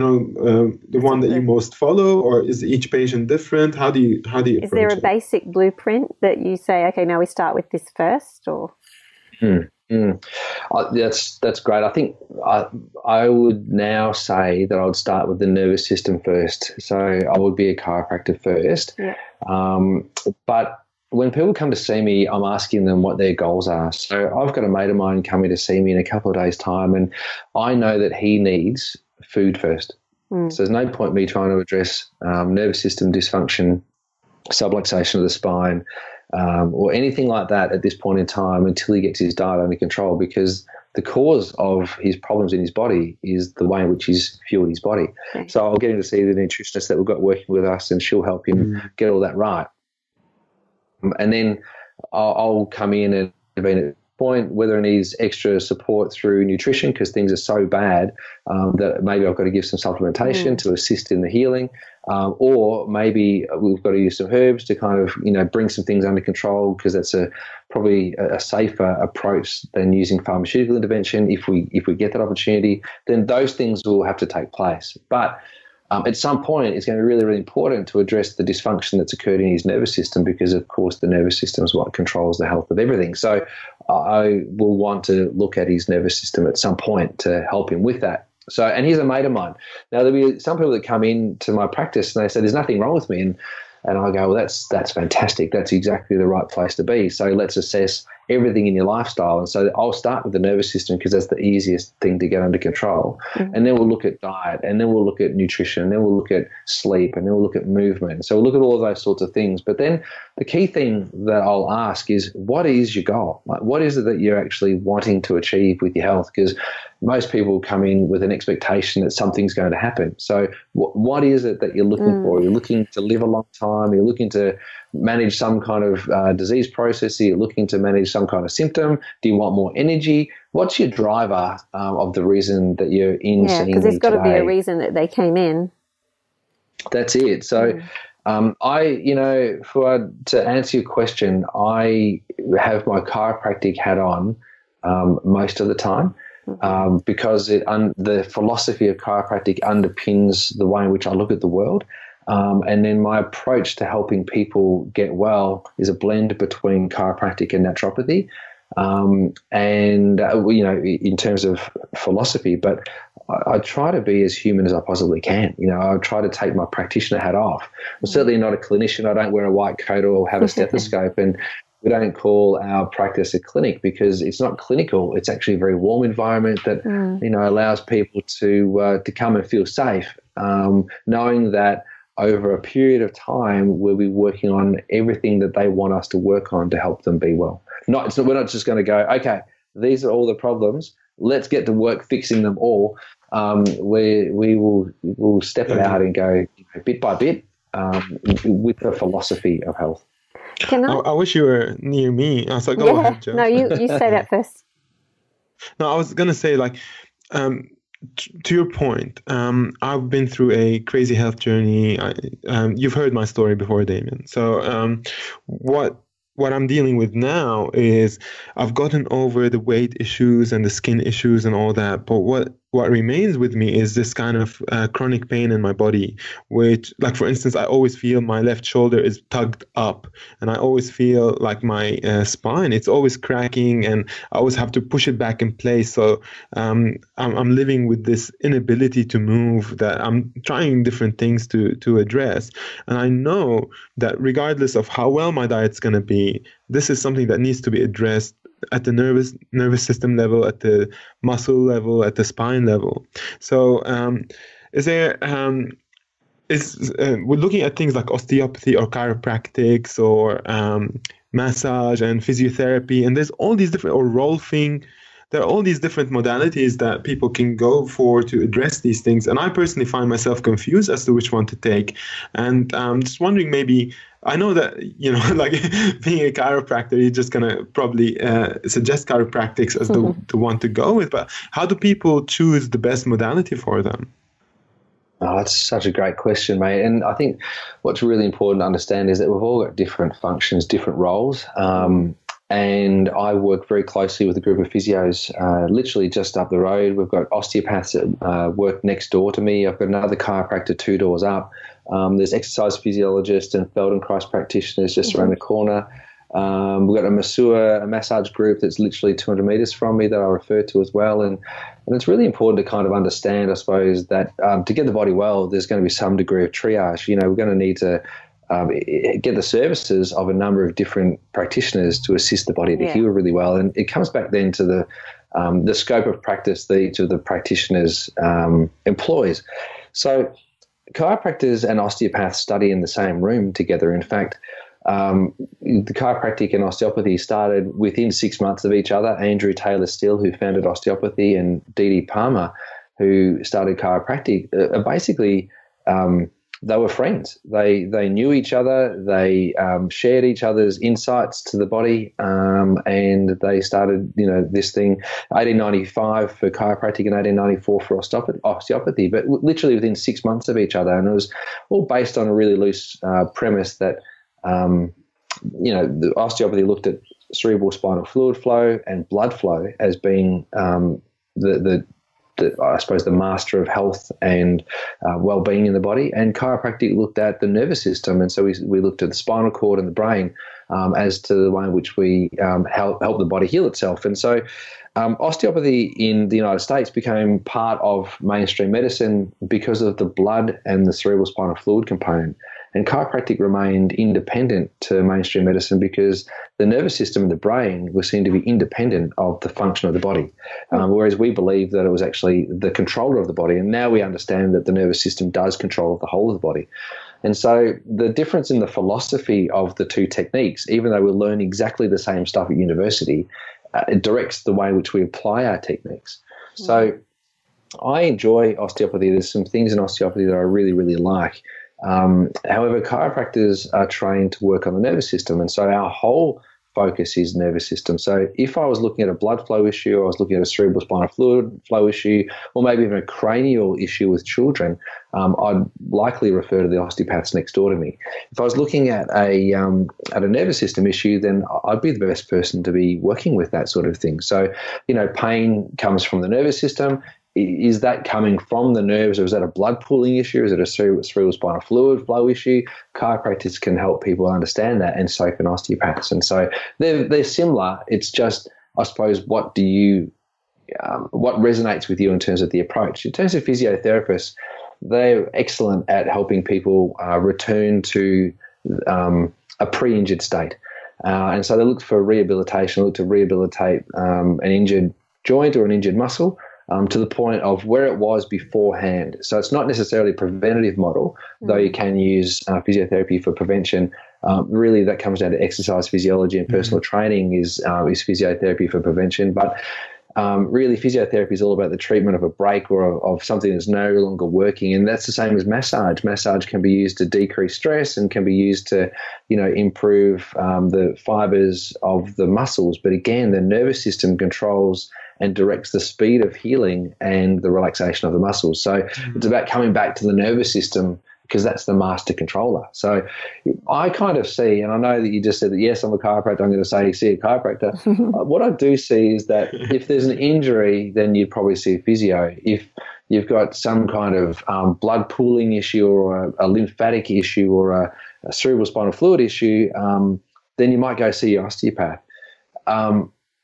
one that you most follow, or is each patient different? How do you approach it? Is there a basic blueprint that you say, okay, now we start with this first, or? That's great. I think I would now say that I would start with the nervous system first. So I would be a chiropractor first. Yeah. But when people come to see me, I'm asking them what their goals are. So I've got a mate of mine coming to see me in a couple of days' time, and I know that he needs food first. So there's no point me trying to address nervous system dysfunction, subluxation of the spine, or anything like that at this point in time until he gets his diet under control, because the cause of his problems in his body is the way in which he's fueled his body. Okay. So I'll get him to see the nutritionist that we've got working with us, and she'll help him get all that right. And then I'll come in and be at point whether it needs extra support through nutrition, because things are so bad that maybe I've got to give some supplementation to assist in the healing, or maybe we've got to use some herbs to kind of, you know, bring some things under control, because that's probably a safer approach than using pharmaceutical intervention. If we get that opportunity, then those things will have to take place. But at some point, it's going to be really, really important to address the dysfunction that's occurred in his nervous system, because, of course, the nervous system is what controls the health of everything. So I will want to look at his nervous system at some point to help him with that. So, and he's a mate of mine. Now, there'll be some people that come in to my practice and they say, there's nothing wrong with me. And I go, well, that's fantastic. That's exactly the right place to be. So let's assess everything in your lifestyle. And so I'll start with the nervous system, because that's the easiest thing to get under control. Mm-hmm. And then we'll look at diet, and then we'll look at nutrition, and then we'll look at sleep, and then we'll look at movement. So we'll look at all of those sorts of things. But then the key thing that I'll ask is, what is your goal? Like, what is it that you're actually wanting to achieve with your health? Because most people come in with an expectation that something's going to happen. So what is it that you're looking for? You're looking to live a long time. You're looking to manage some kind of disease process. You're looking to manage some kind of symptom. Do you want more energy? What's your driver of the reason that you're in seeing me today? Yeah, because there's got to be a reason that they came in. That's it. So to answer your question, I have my chiropractic hat on most of the time. Because the philosophy of chiropractic underpins the way in which I look at the world. And then my approach to helping people get well is a blend between chiropractic and naturopathy. In terms of philosophy, but I try to be as human as I possibly can. You know, I try to take my practitioner hat off. I'm certainly not a clinician. I don't wear a white coat or have a stethoscope, and we don't call our practice a clinic, because it's not clinical. It's actually a very warm environment that allows people to come and feel safe, knowing that over a period of time we'll be working on everything that they want us to work on to help them be well. We're not just going to go, okay, these are all the problems, let's get to work fixing them all. We'll step it out and go bit by bit with the philosophy of health. I wish you were near me. I was like, go ahead, Jo. No, you say that first. No, I was going to say, like, to your point, I've been through a crazy health journey. You've heard my story before, Damian. So what I'm dealing with now is I've gotten over the weight issues and the skin issues and all that. But what remains with me is this kind of chronic pain in my body, which, like, for instance, I always feel my left shoulder is tugged up, and I always feel like my spine, it's always cracking, and I always have to push it back in place. So I'm living with this inability to move that I'm trying different things to address. And I know that regardless of how well my diet's going to be, this is something that needs to be addressed at the nervous system level, at the muscle level, at the spine level. So we're looking at things like osteopathy or chiropractics or massage and physiotherapy, and there's all these different, or rolfing. There are all these different modalities that people can go for to address these things. And I personally find myself confused as to which one to take. And I'm just wondering, maybe, I know that, you know, like, being a chiropractor, you're just going to probably suggest chiropractics as the one to go with. But how do people choose the best modality for them? Oh, that's such a great question, mate. And I think what's really important to understand is that we've all got different functions, different roles. And I work very closely with a group of physios literally just up the road. We've got osteopaths that work next door to me. I've got another chiropractor 2 doors up. There's exercise physiologists and Feldenkrais practitioners just around the corner. We've got a massage group that's literally 200 meters from me that I refer to as well. And it's really important to kind of understand, I suppose, that to get the body well, there's going to be some degree of triage. You know, we're going to need to get the services of a number of different practitioners to assist the body to heal really well. And it comes back then to the scope of practice that each of the practitioners employs. So chiropractors and osteopaths study in the same room together. In fact, The chiropractic and osteopathy started within 6 months of each other. Andrew Taylor Still, who founded osteopathy, and D.D. Palmer, who started chiropractic, basically they were friends. They knew each other. They shared each other's insights to the body, and they started, you know, this thing, 1895 for chiropractic and 1894 for osteopathy, but literally within 6 months of each other. And it was all based on a really loose premise that, you know, the osteopathy looked at cerebral spinal fluid flow and blood flow as being I suppose the master of health and well-being in the body, and chiropractic looked at the nervous system, and so we looked at the spinal cord and the brain as to the way in which we help the body heal itself. And so osteopathy in the United States became part of mainstream medicine because of the blood and the cerebral spinal fluid component, and chiropractic remained independent to mainstream medicine because the nervous system and the brain were seen to be independent of the function of the body, whereas we believe that it was actually the controller of the body, and now we understand that the nervous system does control the whole of the body. And so the difference in the philosophy of the two techniques, even though we learn exactly the same stuff at university, it directs the way in which we apply our techniques. So I enjoy osteopathy. There's some things in osteopathy that I really, really like. However, chiropractors are trained to work on the nervous system, and so our whole focus is nervous system. So if I was looking at a blood flow issue, or I was looking at a cerebral spinal fluid flow issue, or maybe even a cranial issue with children, I'd likely refer to the osteopaths next door to me. If I was looking at a nervous system issue, then I'd be the best person to be working with that sort of thing. So, you know, pain comes from the nervous system. Is that coming from the nerves, or is that a blood pooling issue? Is it a cerebral spinal fluid flow issue? Chiropractors can help people understand that, and so can osteopaths. And so they're similar. It's just, I suppose, what do you, what resonates with you in terms of the approach? In terms of physiotherapists, they're excellent at helping people return to a pre-injured state. And so they look for rehabilitation, look to rehabilitate an injured joint or an injured muscle, to the point of where it was beforehand. So it's not necessarily a preventative model, though you can use physiotherapy for prevention. Really, that comes down to exercise physiology, and personal training is physiotherapy for prevention. But really, physiotherapy is all about the treatment of a break or of something that's no longer working. And that's the same as massage. Massage can be used to decrease stress and can be used to, you know, improve the fibers of the muscles. But again, the nervous system controls and directs the speed of healing and the relaxation of the muscles. So it's about coming back to the nervous system, because that's the master controller. So I kind of see, and I know that you just said that, yes, I'm a chiropractor, I'm going to say see a chiropractor. What I do see is that if there's an injury, then you'd probably see a physio. If you've got some kind of blood pooling issue, or a lymphatic issue, or a cerebral spinal fluid issue, then you might go see your osteopath.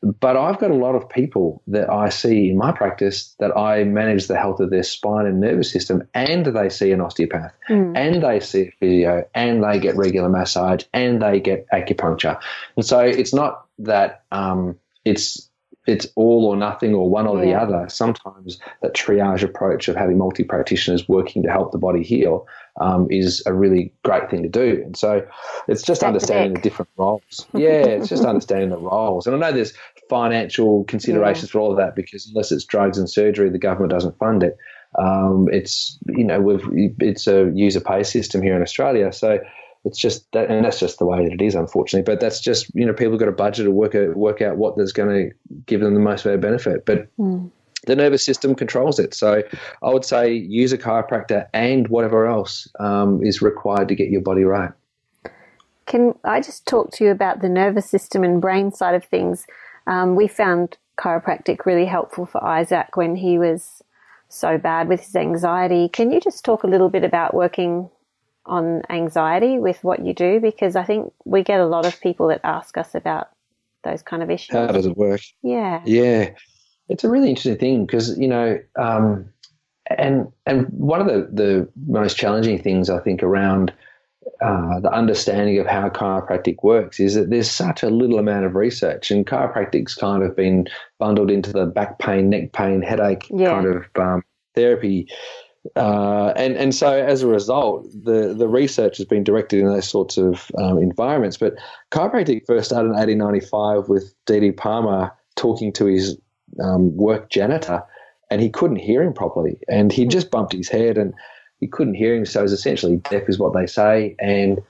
But I've got a lot of people that I see in my practice that I manage the health of their spine and nervous system, and they see an osteopath, and they see a physio, and they get regular massage, and they get acupuncture. And so it's not that it's all or nothing, or one or the other. Sometimes that triage approach of having multi-practitioners working to help the body heal is a really great thing to do. And so it's just understanding the different roles. Yeah, it's just understanding the roles. And I know there's financial considerations for all of that, because unless it's drugs and surgery, the government doesn't fund it. It's, you know, it's a user pay system here in Australia. So it's just that, and that's just the way that it is, unfortunately. But that's just, you know, people have got a budget to work out what is going to give them the most of their benefit. But the nervous system controls it. So I would say use a chiropractor and whatever else is required to get your body right. Can I just talk to you about the nervous system and brain side of things? We found chiropractic really helpful for Isaac when he was so bad with his anxiety. Can you just talk a little bit about working on anxiety with what you do, because I think we get a lot of people that ask us about those kind of issues. How does it work? Yeah. It's a really interesting thing, because, you know, and one of the most challenging things I think around the understanding of how chiropractic works is that there's such a little amount of research, and chiropractic's kind of been bundled into the back pain, neck pain, headache kind of therapy And so as a result, the research has been directed in those sorts of environments. But chiropractic first started in 1895 with D.D. Palmer talking to his work janitor, and he couldn't hear him properly. And he just bumped his head and he couldn't hear him, so he was essentially deaf is what they say. And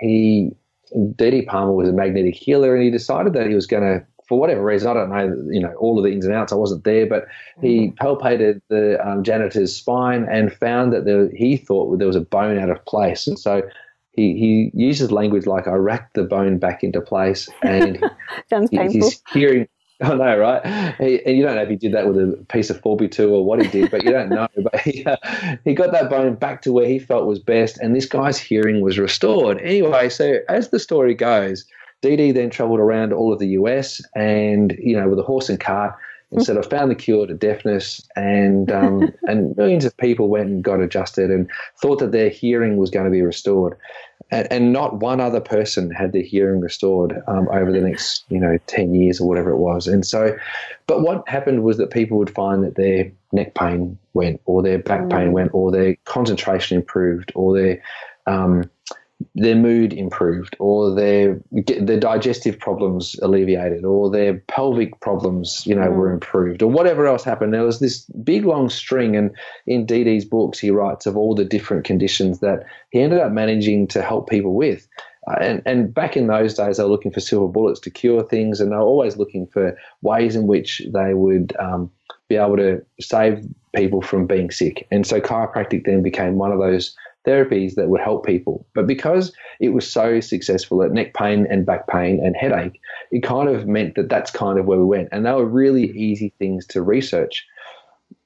D.D. Palmer was a magnetic healer, and he decided that he was going to, for whatever reason, I don't know, you know, all of the ins and outs, I wasn't there, but he palpated the janitor's spine and found that he thought there was a bone out of place. And so he uses language like, I racked the bone back into place. And sounds painful. He's hearing, I know, right? And you don't know if he did that with a piece of 4x2 or what he did, but you don't know. But he got that bone back to where he felt was best, and this guy's hearing was restored. Anyway, so as the story goes, D.D. then travelled around all of the US and, you know, with a horse and cart and said, I found the cure to deafness. And millions of people went and got adjusted and thought that their hearing was going to be restored. And not one other person had their hearing restored over the next, 10 years or whatever it was. And so, but what happened was that people would find that their neck pain went, or their back pain went, or their concentration improved, or their mood improved, or their digestive problems alleviated, or their pelvic problems, were improved, or whatever else happened. There was this big long string, and in D.D.'s books he writes of all the different conditions that he ended up managing to help people with. And back in those days, they were looking for silver bullets to cure things, and they were always looking for ways in which they would be able to save people from being sick. And so chiropractic then became one of those therapies that would help people. But because it was so successful at neck pain and back pain and headache, it kind of meant that that's kind of where we went. And they were really easy things to research.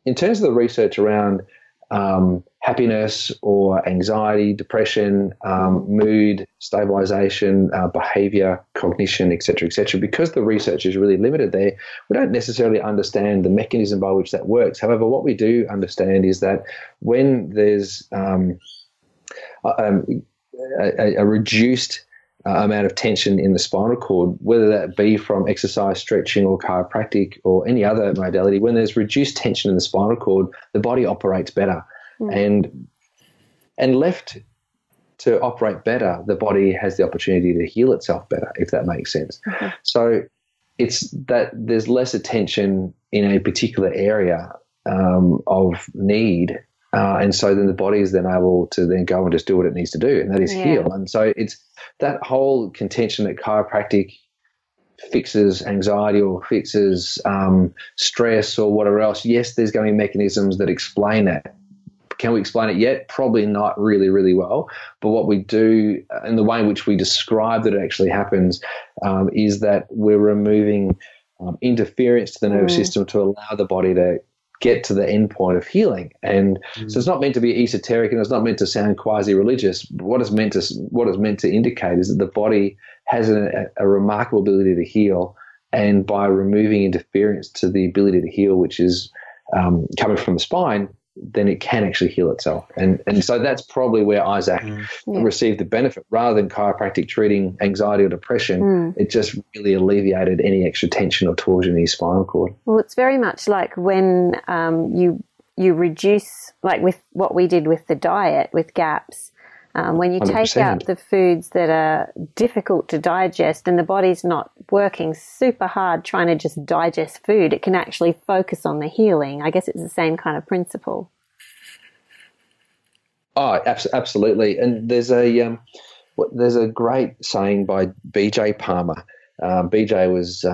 In terms of the research around happiness or anxiety, depression, mood, stabilization, behavior, cognition, et cetera, because the research is really limited there, we don't necessarily understand the mechanism by which that works. However, what we do understand is that when there's a reduced amount of tension in the spinal cord, whether that be from exercise, stretching, or chiropractic, or any other modality, when there's reduced tension in the spinal cord, the body operates better. And left to operate better, the body has the opportunity to heal itself better, if that makes sense. Mm-hmm. So it's that there's less attention in a particular area of need. And so then the body is then able to then go and just do what it needs to do, and that is heal. And so it's that whole contention that chiropractic fixes anxiety or fixes stress or whatever else. Yes, there's going to be mechanisms that explain that. Can we explain it yet? Probably not really, really well. But what we do and the way in which we describe that it actually happens is that we're removing interference to the nervous system to allow the body to get to the end point of healing. And so it's not meant to be esoteric, and it's not meant to sound quasi-religious. What it's meant to indicate is that the body has a remarkable ability to heal, and by removing interference to the ability to heal, which is coming from the spine, then it can actually heal itself. And so that's probably where Isaac received the benefit. Rather than chiropractic treating anxiety or depression, it just really alleviated any extra tension or torsion in his spinal cord. Well, it's very much like when you reduce, like with what we did with the diet, with GAPS, when you 100%. Take out the foods that are difficult to digest, and the body's not working super hard trying to just digest food, it can actually focus on the healing. I guess it's the same kind of principle. Oh, absolutely. And there's a great saying by B.J. Palmer. B.J. was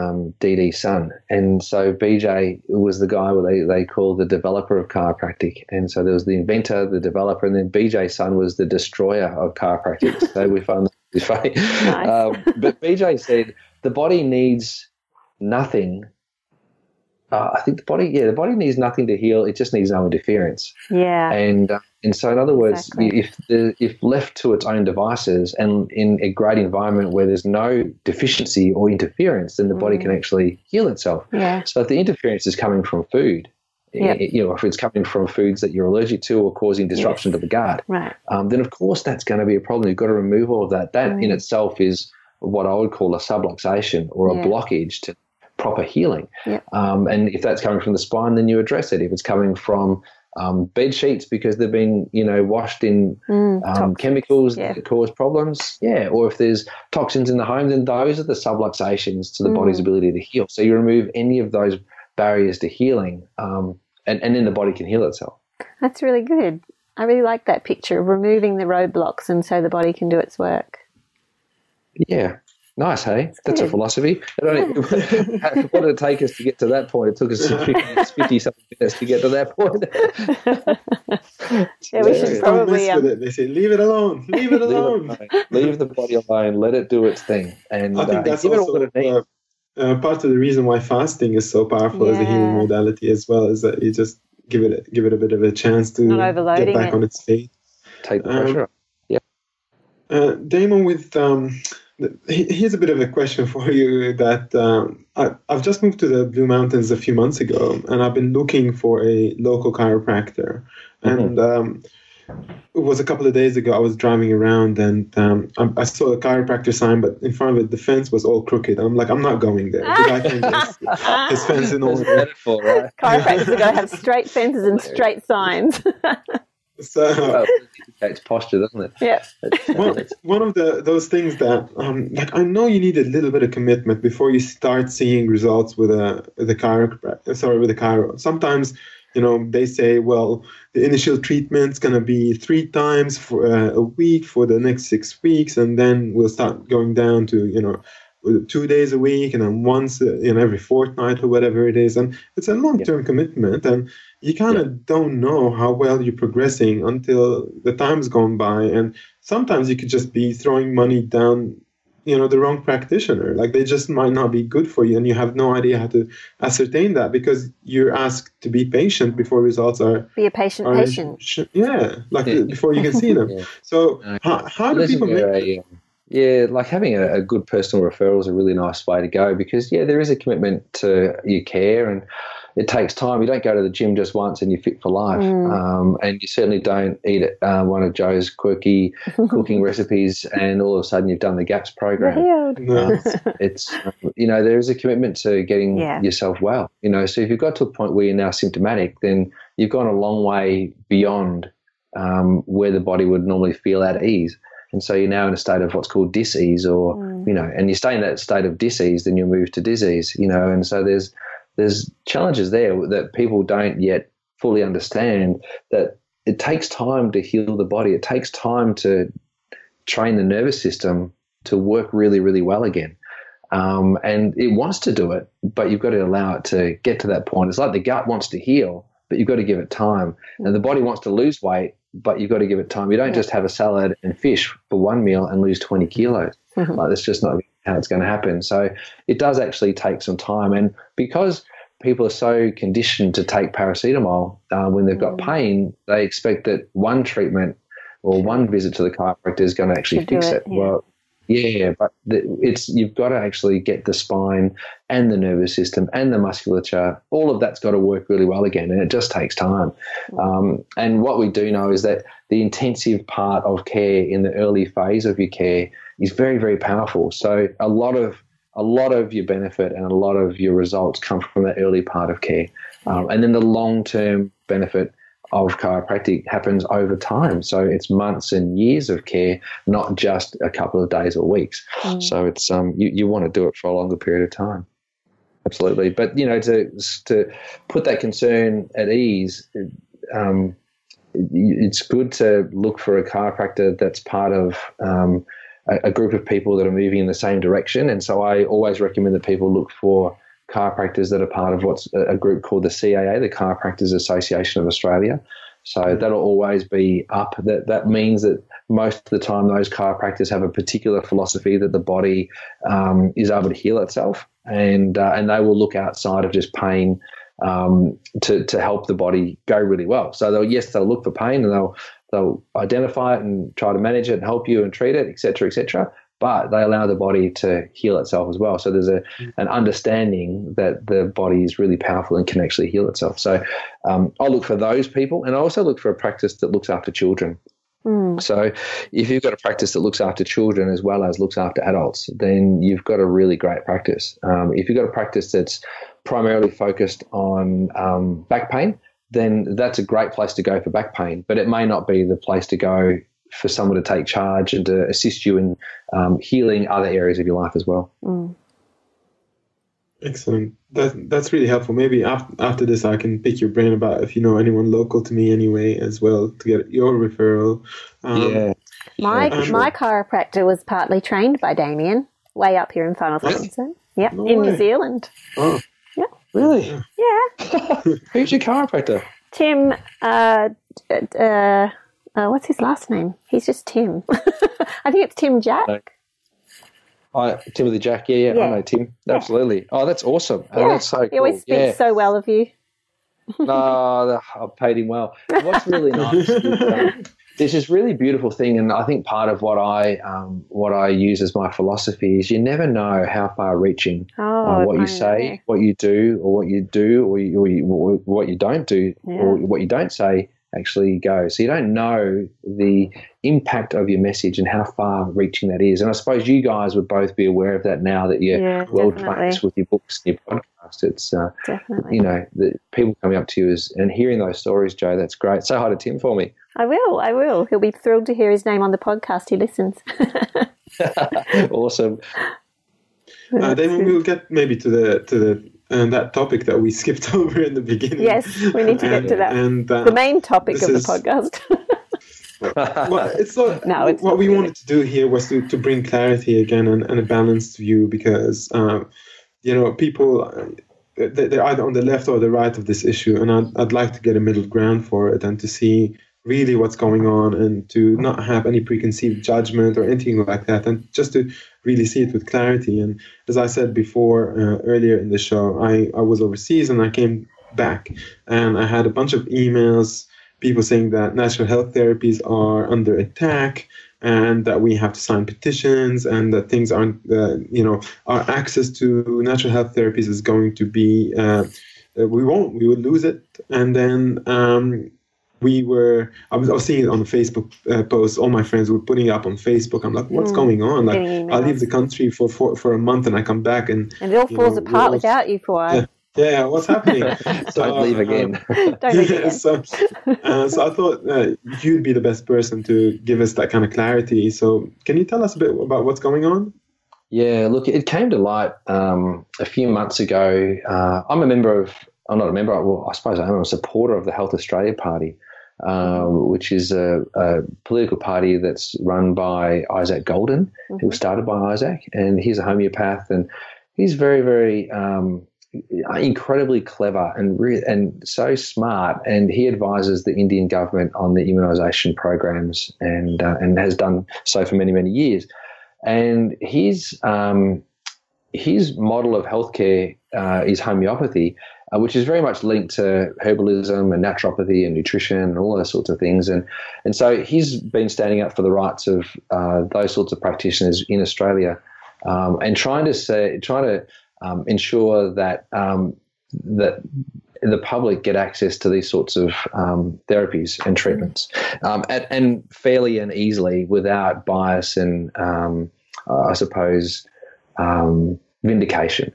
D.D.'s son, and so B.J. was the guy they call the developer of chiropractic. And so there was the inventor, the developer, and then B.J.'s son was the destroyer of chiropractic. So we found that this way. Nice. But B.J. said the body needs nothing. The body needs nothing to heal. It just needs no interference. Yeah. And so in other words, if left to its own devices and in a great environment where there's no deficiency or interference, then the body can actually heal itself. Yeah. So if the interference is coming from food, if it's coming from foods that you're allergic to or causing disruption to the gut, right. Then of course that's going to be a problem. You've got to remove all of that. That in itself is what I would call a subluxation or a blockage to proper healing. And if that's coming from the spine, then you address it. If it's coming from bed sheets because they've been, you know, washed in chemicals that cause problems. Yeah. Or if there's toxins in the home, then those are the subluxations to the body's ability to heal. So you remove any of those barriers to healing, and then the body can heal itself. That's really good. I really like that picture of removing the roadblocks and so the body can do its work. Yeah. Nice, hey? That's a philosophy. What did it take us to get to that point? It took us 50-something minutes to get to that point. Yeah, we should probably... They say, leave it alone. Leave it alone. Leave the body alone. Let it do its thing. And I think that's also part of the reason why fasting is so powerful as a healing modality as well, is that you just give it a bit of a chance to get back on its feet. Take the pressure off. Yeah. Damon, with... here's a bit of a question for you that I've just moved to the Blue Mountains a few months ago, and I've been looking for a local chiropractor. And it was a couple of days ago, I was driving around and I saw a chiropractor sign, but in front of it, the fence was all crooked. And I'm like, I'm not going there. The guy can his fence in order. Right? Chiropractors are going to have straight fences and straight signs. So it's posture, doesn't it? Yeah. One of those things that, like, I know you need a little bit of commitment before you start seeing results with a chiro. Sometimes, you know, they say, well, the initial treatment's gonna be 3 times for a week for the next 6 weeks, and then we'll start going down to, you know, 2 days a week, and then once in every fortnight or whatever it is. And it's a long-term commitment, and you kind of don't know how well you're progressing until the time's gone by. And sometimes you could just be throwing money down, you know, the wrong practitioner. Like, they just might not be good for you, and you have no idea how to ascertain that because you're asked to be patient before results are... Be a patient. Yeah, like before you can see them. So how do people make... Yeah, like having a good personal referral is a really nice way to go because, yeah, there is a commitment to your care and it takes time. You don't go to the gym just once and you're fit for life. And you certainly don't eat one of Jo's quirky cooking recipes and all of a sudden you've done the GAPS program. It's, you know, there is a commitment to getting yourself well. You know, so if you've got to a point where you're now symptomatic, then you've gone a long way beyond where the body would normally feel at ease. And so you're now in a state of what's called dis-ease, or, you know, and you stay in that state of dis-ease, then you move to disease, you know. And so there's challenges there that people don't yet fully understand, that it takes time to heal the body. It takes time to train the nervous system to work really, really well again. And it wants to do it, but you've got to allow it to get to that point. It's like the gut wants to heal, but you've got to give it time. And the body wants to lose weight, but you've got to give it time. You don't just have a salad and fish for one meal and lose 20 kilos. Like, that's just not how it's going to happen. So it does actually take some time. And because people are so conditioned to take paracetamol when they've got pain, they expect that one treatment or one visit to the chiropractor is going to actually fix it. Well, yeah, but you've got to actually get the spine and the nervous system and the musculature. All of that's got to work really well again, and it just takes time. And what we do know is that the intensive part of care in the early phase of your care is very, very powerful. So a lot of your benefit and a lot of your results come from that early part of care. And then the long-term benefit of chiropractic happens over time. So it's months and years of care, not just a couple of days or weeks. So it's you want to do it for a longer period of time. Absolutely. But, you know, to put that concern at ease, it's good to look for a chiropractor that's part of a group of people that are moving in the same direction. And so I always recommend that people look for chiropractors that are part of what's a group called the CAA, the Chiropractors Association of Australia. So that'll always be up. That means that most of the time those chiropractors have a particular philosophy that the body is able to heal itself, and they will look outside of just pain to help the body go really well. So they'll look for pain and they'll identify it and try to manage it and help you and treat it, et cetera, et cetera. But they allow the body to heal itself as well. So there's an understanding that the body is really powerful and can actually heal itself. So I look for those people, and I also look for a practice that looks after children. So if you've got a practice that looks after children as well as looks after adults, then you've got a really great practice. If you've got a practice that's primarily focused on back pain, then that's a great place to go for back pain, but it may not be the place to go for someone to take charge and to assist you in healing other areas of your life as well. Mm. Excellent. That's really helpful. Maybe after this, I can pick your brain about if you know anyone local to me anyway as well to get your referral. My chiropractor was partly trained by Damian way up here in Final Thomson. Yep, no in way. New Zealand. Oh, yeah. Really? Yeah. Who's your chiropractor? Tim. What's his last name? He's just Tim. I think it's Tim Jack. No. Timothy Jack, yeah, I know Tim. Absolutely. Yeah. Oh, that's awesome. Yeah. Oh, that's so cool. He always speaks so well of you. No, I've paid him well. What's really nice is there's this really beautiful thing, and I think part of what I use as my philosophy is you never know how far-reaching what you say, what you do, or what you don't do, or what you don't say actually go. So you don't know the impact of your message and how far reaching that is. And I suppose you guys would both be aware of that now that you're well-placed with your books and your podcast. It's, the people coming up to you and hearing those stories, Jo, that's great. Say hi to Tim for me. I will. He'll be thrilled to hear his name on the podcast. He listens. Awesome. Then we'll get maybe to that topic that we skipped over in the beginning. Yes, we need to get to that. And, the main topic of the podcast. What we wanted to do here was to bring clarity again and a balanced view because, people, they're either on the left or the right of this issue, and I'd like to get a middle ground for it and to see really what's going on and to not have any preconceived judgment or anything like that, and just to really see it with clarity. And as I said before, earlier in the show, I was overseas and I came back and I had a bunch of emails, people saying that natural health therapies are under attack and that we have to sign petitions and that things aren't, our access to natural health therapies is going to be, we would lose it. And then, I was seeing it on the Facebook post. All my friends were putting it up on Facebook. I'm like, what's going on? Like, I leave the country for a month and I come back and it all falls apart without you, Fouad. Yeah, what's happening? Don't leave again. Don't leave again. So I thought you'd be the best person to give us that kind of clarity. So can you tell us a bit about what's going on? Yeah, look, it came to light a few months ago. I suppose I am a supporter of the Health Australia Party, which is a political party that's run by Isaac Golden, who was started by Isaac, and he's a homeopath, and he's very, very incredibly clever and so smart, and he advises the Indian government on the immunisation programs and has done so for many, many years. And his model of healthcare is homeopathy, which is very much linked to herbalism and naturopathy and nutrition and all those sorts of things. And so he's been standing up for the rights of those sorts of practitioners in Australia and trying to ensure that the public get access to these sorts of therapies and treatments and fairly and easily without bias and, I suppose, vindication.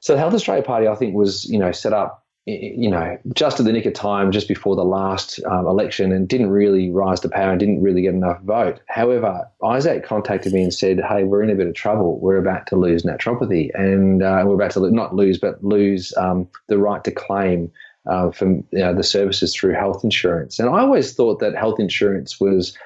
So the Health Australia Party, I think, was, set up, just at the nick of time, just before the last election, and didn't really rise to power and didn't really get enough vote. However, Isaac contacted me and said, hey, we're in a bit of trouble. We're about to lose naturopathy, and we're about to lose the right to claim from the services through health insurance. And I always thought that health insurance was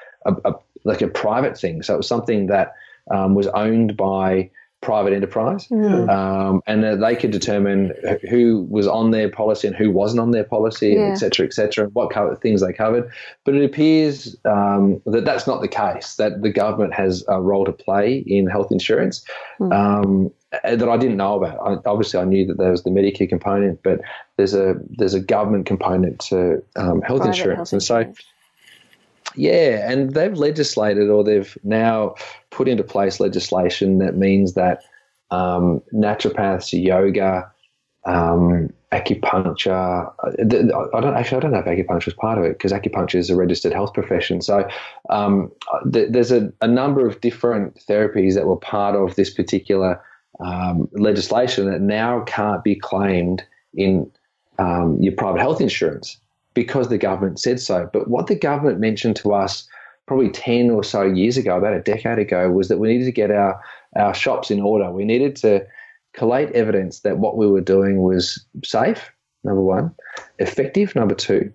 like a private thing. So it was something that was owned by private enterprise, and they could determine who was on their policy and who wasn't on their policy, et cetera, and what things they covered. But it appears that that's not the case, that the government has a role to play in health insurance that I didn't know about. Obviously, I knew that there was the Medicare component, but there's a government component to health insurance. And so, yeah, and they've legislated, or they've now put into place legislation that means that naturopaths, yoga, acupuncture – I don't know if acupuncture is part of it, because acupuncture is a registered health profession. So there's a number of different therapies that were part of this particular legislation that now can't be claimed in your private health insurance because the government said so. But what the government mentioned to us probably 10 or so years ago, about a decade ago, was that we needed to get our shops in order. We needed to collate evidence that what we were doing was safe, number one, effective, number two,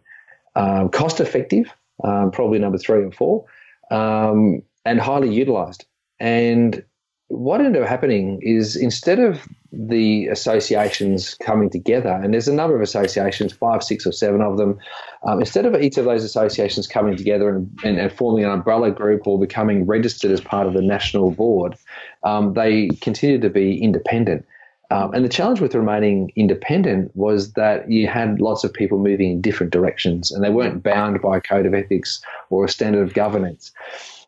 cost effective, probably number three and four, and highly utilised. And what ended up happening is instead of the associations coming together, and there's a number of associations, 5, 6 or 7 of them, instead of each of those associations coming together and forming an umbrella group or becoming registered as part of the national board, they continued to be independent. And the challenge with remaining independent was that you had lots of people moving in different directions and they weren't bound by a code of ethics or a standard of governance.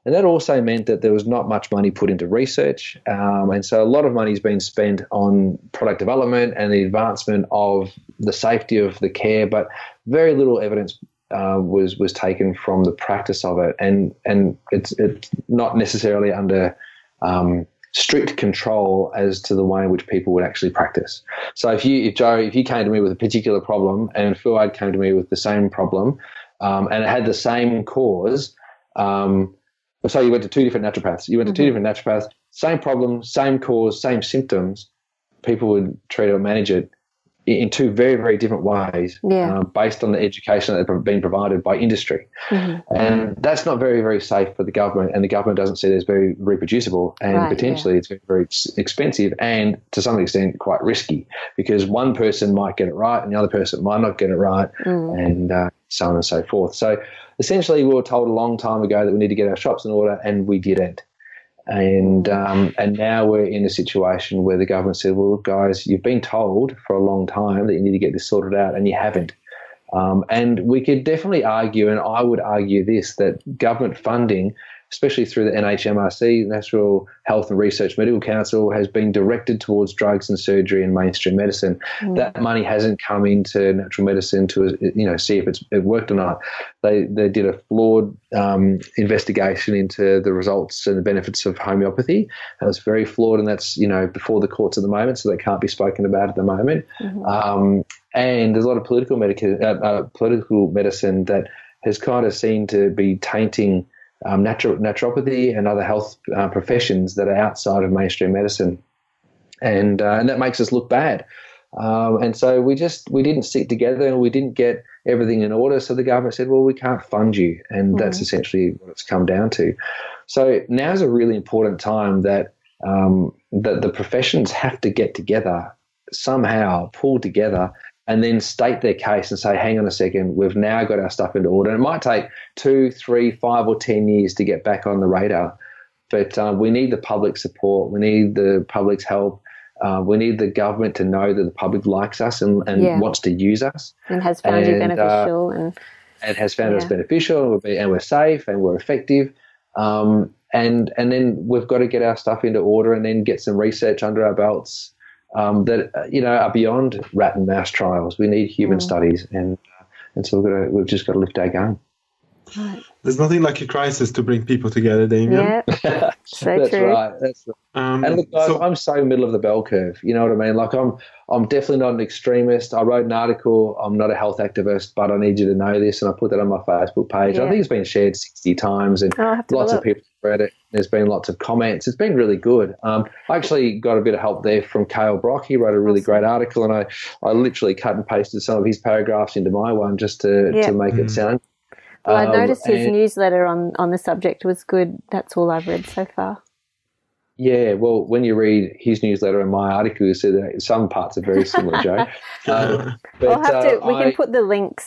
And that also meant that there was not much money put into research. And so a lot of money has been spent on product development and the advancement of the safety of the care, but very little evidence was taken from the practice of it. And it's not necessarily under strict control as to the way in which people would actually practice. So if Joe came to me with a particular problem and Fouad came to me with the same problem and it had the same cause, so you went to two different naturopaths. You went to two different naturopaths, same problem, same cause, same symptoms. People would treat or manage it in two very, very different ways based on the education that had been provided by industry. Mm-hmm. And that's not very, very safe for the government, and the government doesn't see it as very reproducible, and potentially it's very, very expensive and to some extent quite risky because one person might get it right and the other person might not get it right and so on and so forth. So essentially we were told a long time ago that we need to get our shops in order, and we didn't. And now we're in a situation where the government said, well, look, guys, you've been told for a long time that you need to get this sorted out, and you haven't. And we could definitely argue, and I would argue this, that government funding, especially through the NHMRC, National Health and Research Medical Council, has been directed towards drugs and surgery and mainstream medicine. Mm. That money hasn't come into natural medicine to, see if it worked or not. They did a flawed investigation into the results and the benefits of homeopathy. That was very flawed, and that's, before the courts at the moment, so they can't be spoken about at the moment. Mm-hmm. And there's a lot of political medicine that has kind of seemed to be tainting naturopathy and other health professions that are outside of mainstream medicine, and that makes us look bad. And so we didn't stick together, and we didn't get everything in order. So the government said, "Well, we can't fund you," and that's essentially what it's come down to. So now is a really important time that the professions have to get together somehow, pull together, and then state their case and say, hang on a second, we've now got our stuff into order. And it might take 2, 3, 5 or 10 years to get back on the radar. But we need the public support. We need the public's help. We need the government to know that the public likes us and wants to use us. And has found it beneficial. And has found us beneficial, and we're safe and we're effective. And then we've got to get our stuff into order and then get some research under our belts that are beyond rat and mouse trials. We need human studies, and so we've just got to lift our game. Right. There's nothing like a crisis to bring people together, Damian. Yeah, That's right. And look, guys, I'm so middle of the bell curve. You know what I mean? Like I'm definitely not an extremist. I wrote an article. I'm not a health activist, but I need you to know this, and I put that on my Facebook page. Yeah. I think it's been shared 60 times, and lots of people read it. There's been lots of comments. It's been really good. I actually got a bit of help there from Kale Brock. He wrote a really great article, and I literally cut and pasted some of his paragraphs into my one just to make it sound. Well, I noticed his newsletter on the subject was good. That's all I've read so far. Yeah, well, when you read his newsletter and my article, you see that some parts are very similar, Joe. We can put the link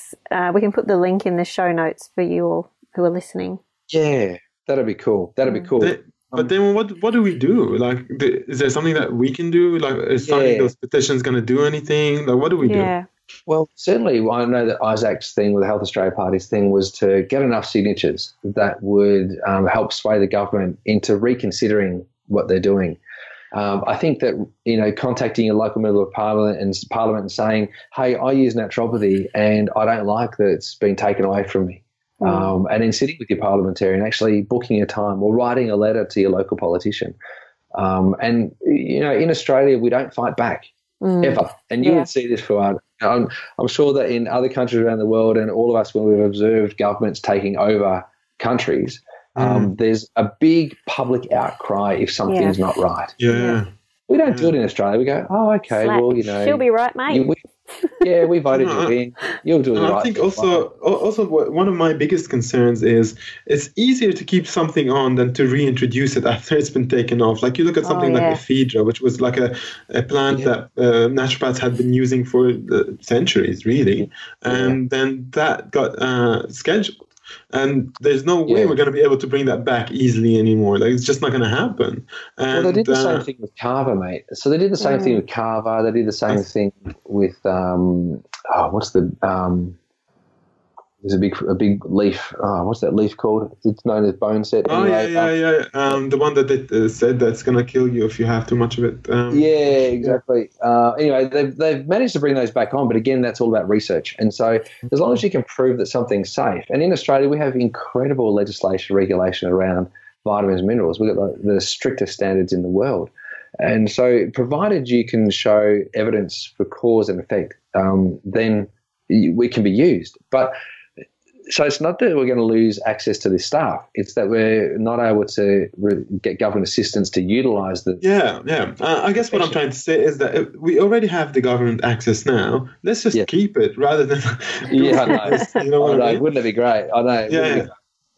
in the show notes for you all who are listening. Yeah, that'd be cool. But then what do we do? Like, is there something that we can do? Like, is signing those petitions going to do anything? Like, what do we do? Well, certainly I know that Isaac's thing, with the Health Australia Party's thing, was to get enough signatures that would help sway the government into reconsidering what they're doing. I think that, contacting your local member of parliament and saying, hey, I use naturopathy and I don't like that it's been taken away from me. And then sitting with your parliamentarian, actually booking a time or writing a letter to your local politician. And in Australia, we don't fight back. ever. And you would see this, Fouad. I'm sure that in other countries around the world, and all of us, when we've observed governments taking over countries, there's a big public outcry if something's not right. Yeah. We don't do it in Australia. We go, oh, okay, slack. Well, you know. She'll be right, mate. We voted you in. You'll do the right. I think also one of my biggest concerns is it's easier to keep something on than to reintroduce it after it's been taken off. Like you look at something like ephedra, which was like a plant that naturopaths had been using for centuries, really. And then that got scheduled. And there's no way we're going to be able to bring that back easily anymore. Like, it's just not going to happen. And, well, they did the same thing with Carver, mate. So they did the same thing with Carver. They did the same thing with there's a big leaf. What's that leaf called? It's known as bone set. Anyway, the one that they said that's going to kill you if you have too much of it. Yeah, exactly. Anyway, they've managed to bring those back on, but again, that's all about research. And so as long as you can prove that something's safe, and in Australia we have incredible legislation, regulation around vitamins and minerals. We've got the strictest standards in the world. And so provided you can show evidence for cause and effect, then we can be used. But so it's not that we're going to lose access to this staff. It's that we're not able to get government assistance to utilise the... Yeah. I guess what I'm trying to say is that we already have the government access now. Let's just keep it rather than... yeah, I know. You know what I mean? Wouldn't it be great? I know. Yeah.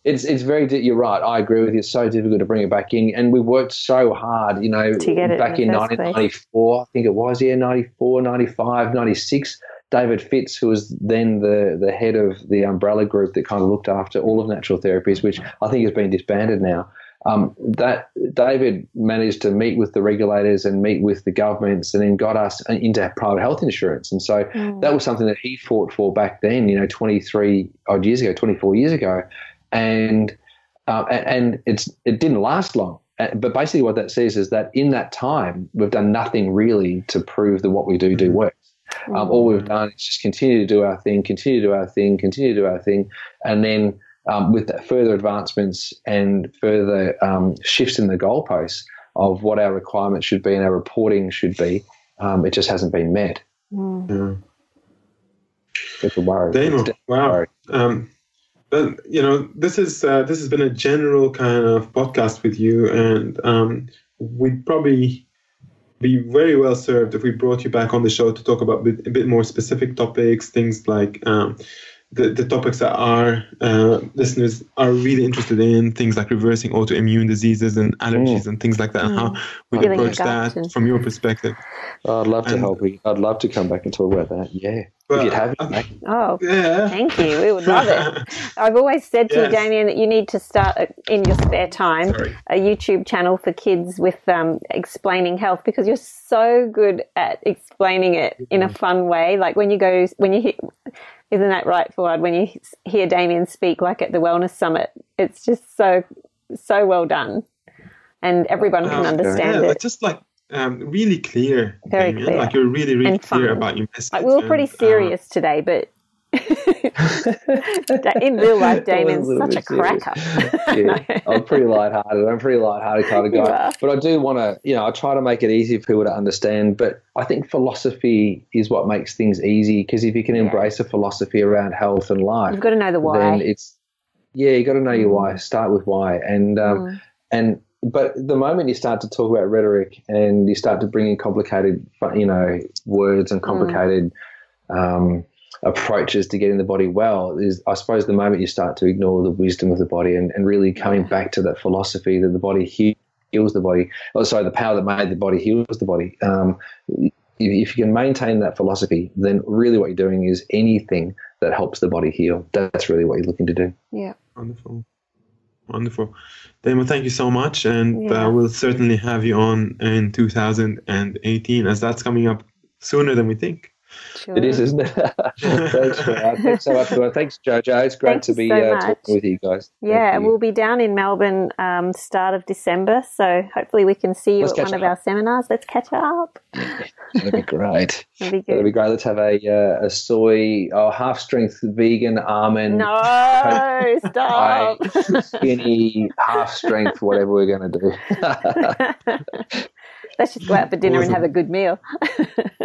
It's very... You're right. I agree with you. It's so difficult to bring it back in. And we worked so hard, you know, to get it back in 1994, I think it was, 94, 95, 96... David Fitz, who was then the head of the umbrella group that kind of looked after all of natural therapies, which I think has been disbanded now, that David managed to meet with the regulators and meet with the governments and then got us into private health insurance. And so that was something that he fought for back then, you know, 23 odd years ago, 24 years ago. And it didn't last long. But basically what that says is that in that time, we've done nothing really to prove that what we do work. All we've done is just continue to do our thing. And then with further advancements and further shifts in the goalposts of what our requirements should be and our reporting should be, it just hasn't been met. It's a worry. Wow. But, you know, this has been a general kind of podcast with you, and we'd probably be very well served if we brought you back on the show to talk about a bit more specific topics, things like the topics that our listeners are really interested in, things like reversing autoimmune diseases and allergies and things like that, and how we approach that from your perspective. Oh, I'd love to help you. I'd love to come back and talk about that. Yeah. Well, if you'd have it, mate. Oh, yeah. Thank you. We would love it. I've always said to you, Damian, that you need to start in your spare time a YouTube channel for kids with explaining health, because you're so good at explaining it in a fun way. Like isn't that right, Fouad? When you hear Damian speak, like at the Wellness Summit, it's just so well done, and everyone can understand it. Just like really clear. Very clear. Like you're really, really clear about your message. Like we were pretty serious today, but in real life, Damien's such a cracker. Yeah. I'm pretty lighthearted kind of guy. But I do want to, you know, I try to make it easy for people to understand. But I think philosophy is what makes things easy, because if you can embrace a philosophy around health and life, you've got to know the why. You got to know your why. Start with why, But the moment you start to talk about rhetoric and you start to bring in complicated, you know, words and complicated approaches to getting the body well, is, I suppose, the moment you start to ignore the wisdom of the body and really coming back to that philosophy that the body heals the body. Oh, sorry, the power that made the body heals the body. If you can maintain that philosophy, then really what you're doing is anything that helps the body heal. That's really what you're looking to do. Yeah. Wonderful. Damon, thank you so much, and we'll certainly have you on in 2018, as that's coming up sooner than we think. Sure. It is, isn't it? Thanks so much. Thanks, Jojo. It's great to be talking with you guys. Yeah, and we'll be down in Melbourne start of December, so hopefully we can see you at one of our seminars. Let's catch up. That'd be great. That'd be great. Let's have a soy, half-strength vegan almond. No, stop. Skinny, half-strength, whatever we're going to do. Let's just go out for dinner and have a good meal.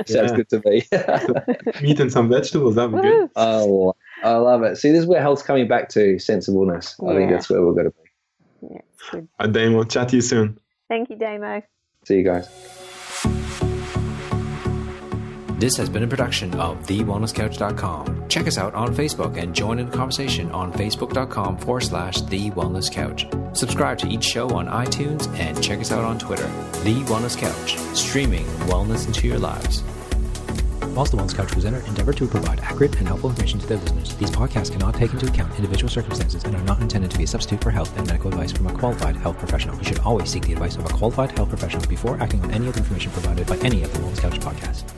Sounds good to me. Meat and some vegetables, that'd be good. Oh, I love it. See, this is where health's coming back to sensibleness. I think that's where we're going to be. Yeah, it's good. All right, Damo, chat to you soon. Thank you, Damo. See you guys. This has been a production of TheWellnessCouch.com. Check us out on Facebook and join in the conversation on Facebook.com/TheWellnessCouch. Subscribe to each show on iTunes and check us out on Twitter. The Wellness Couch, streaming wellness into your lives. Whilst The Wellness Couch presenter endeavor to provide accurate and helpful information to their listeners, these podcasts cannot take into account individual circumstances and are not intended to be a substitute for health and medical advice from a qualified health professional. You should always seek the advice of a qualified health professional before acting on any of the information provided by any of The Wellness Couch podcasts.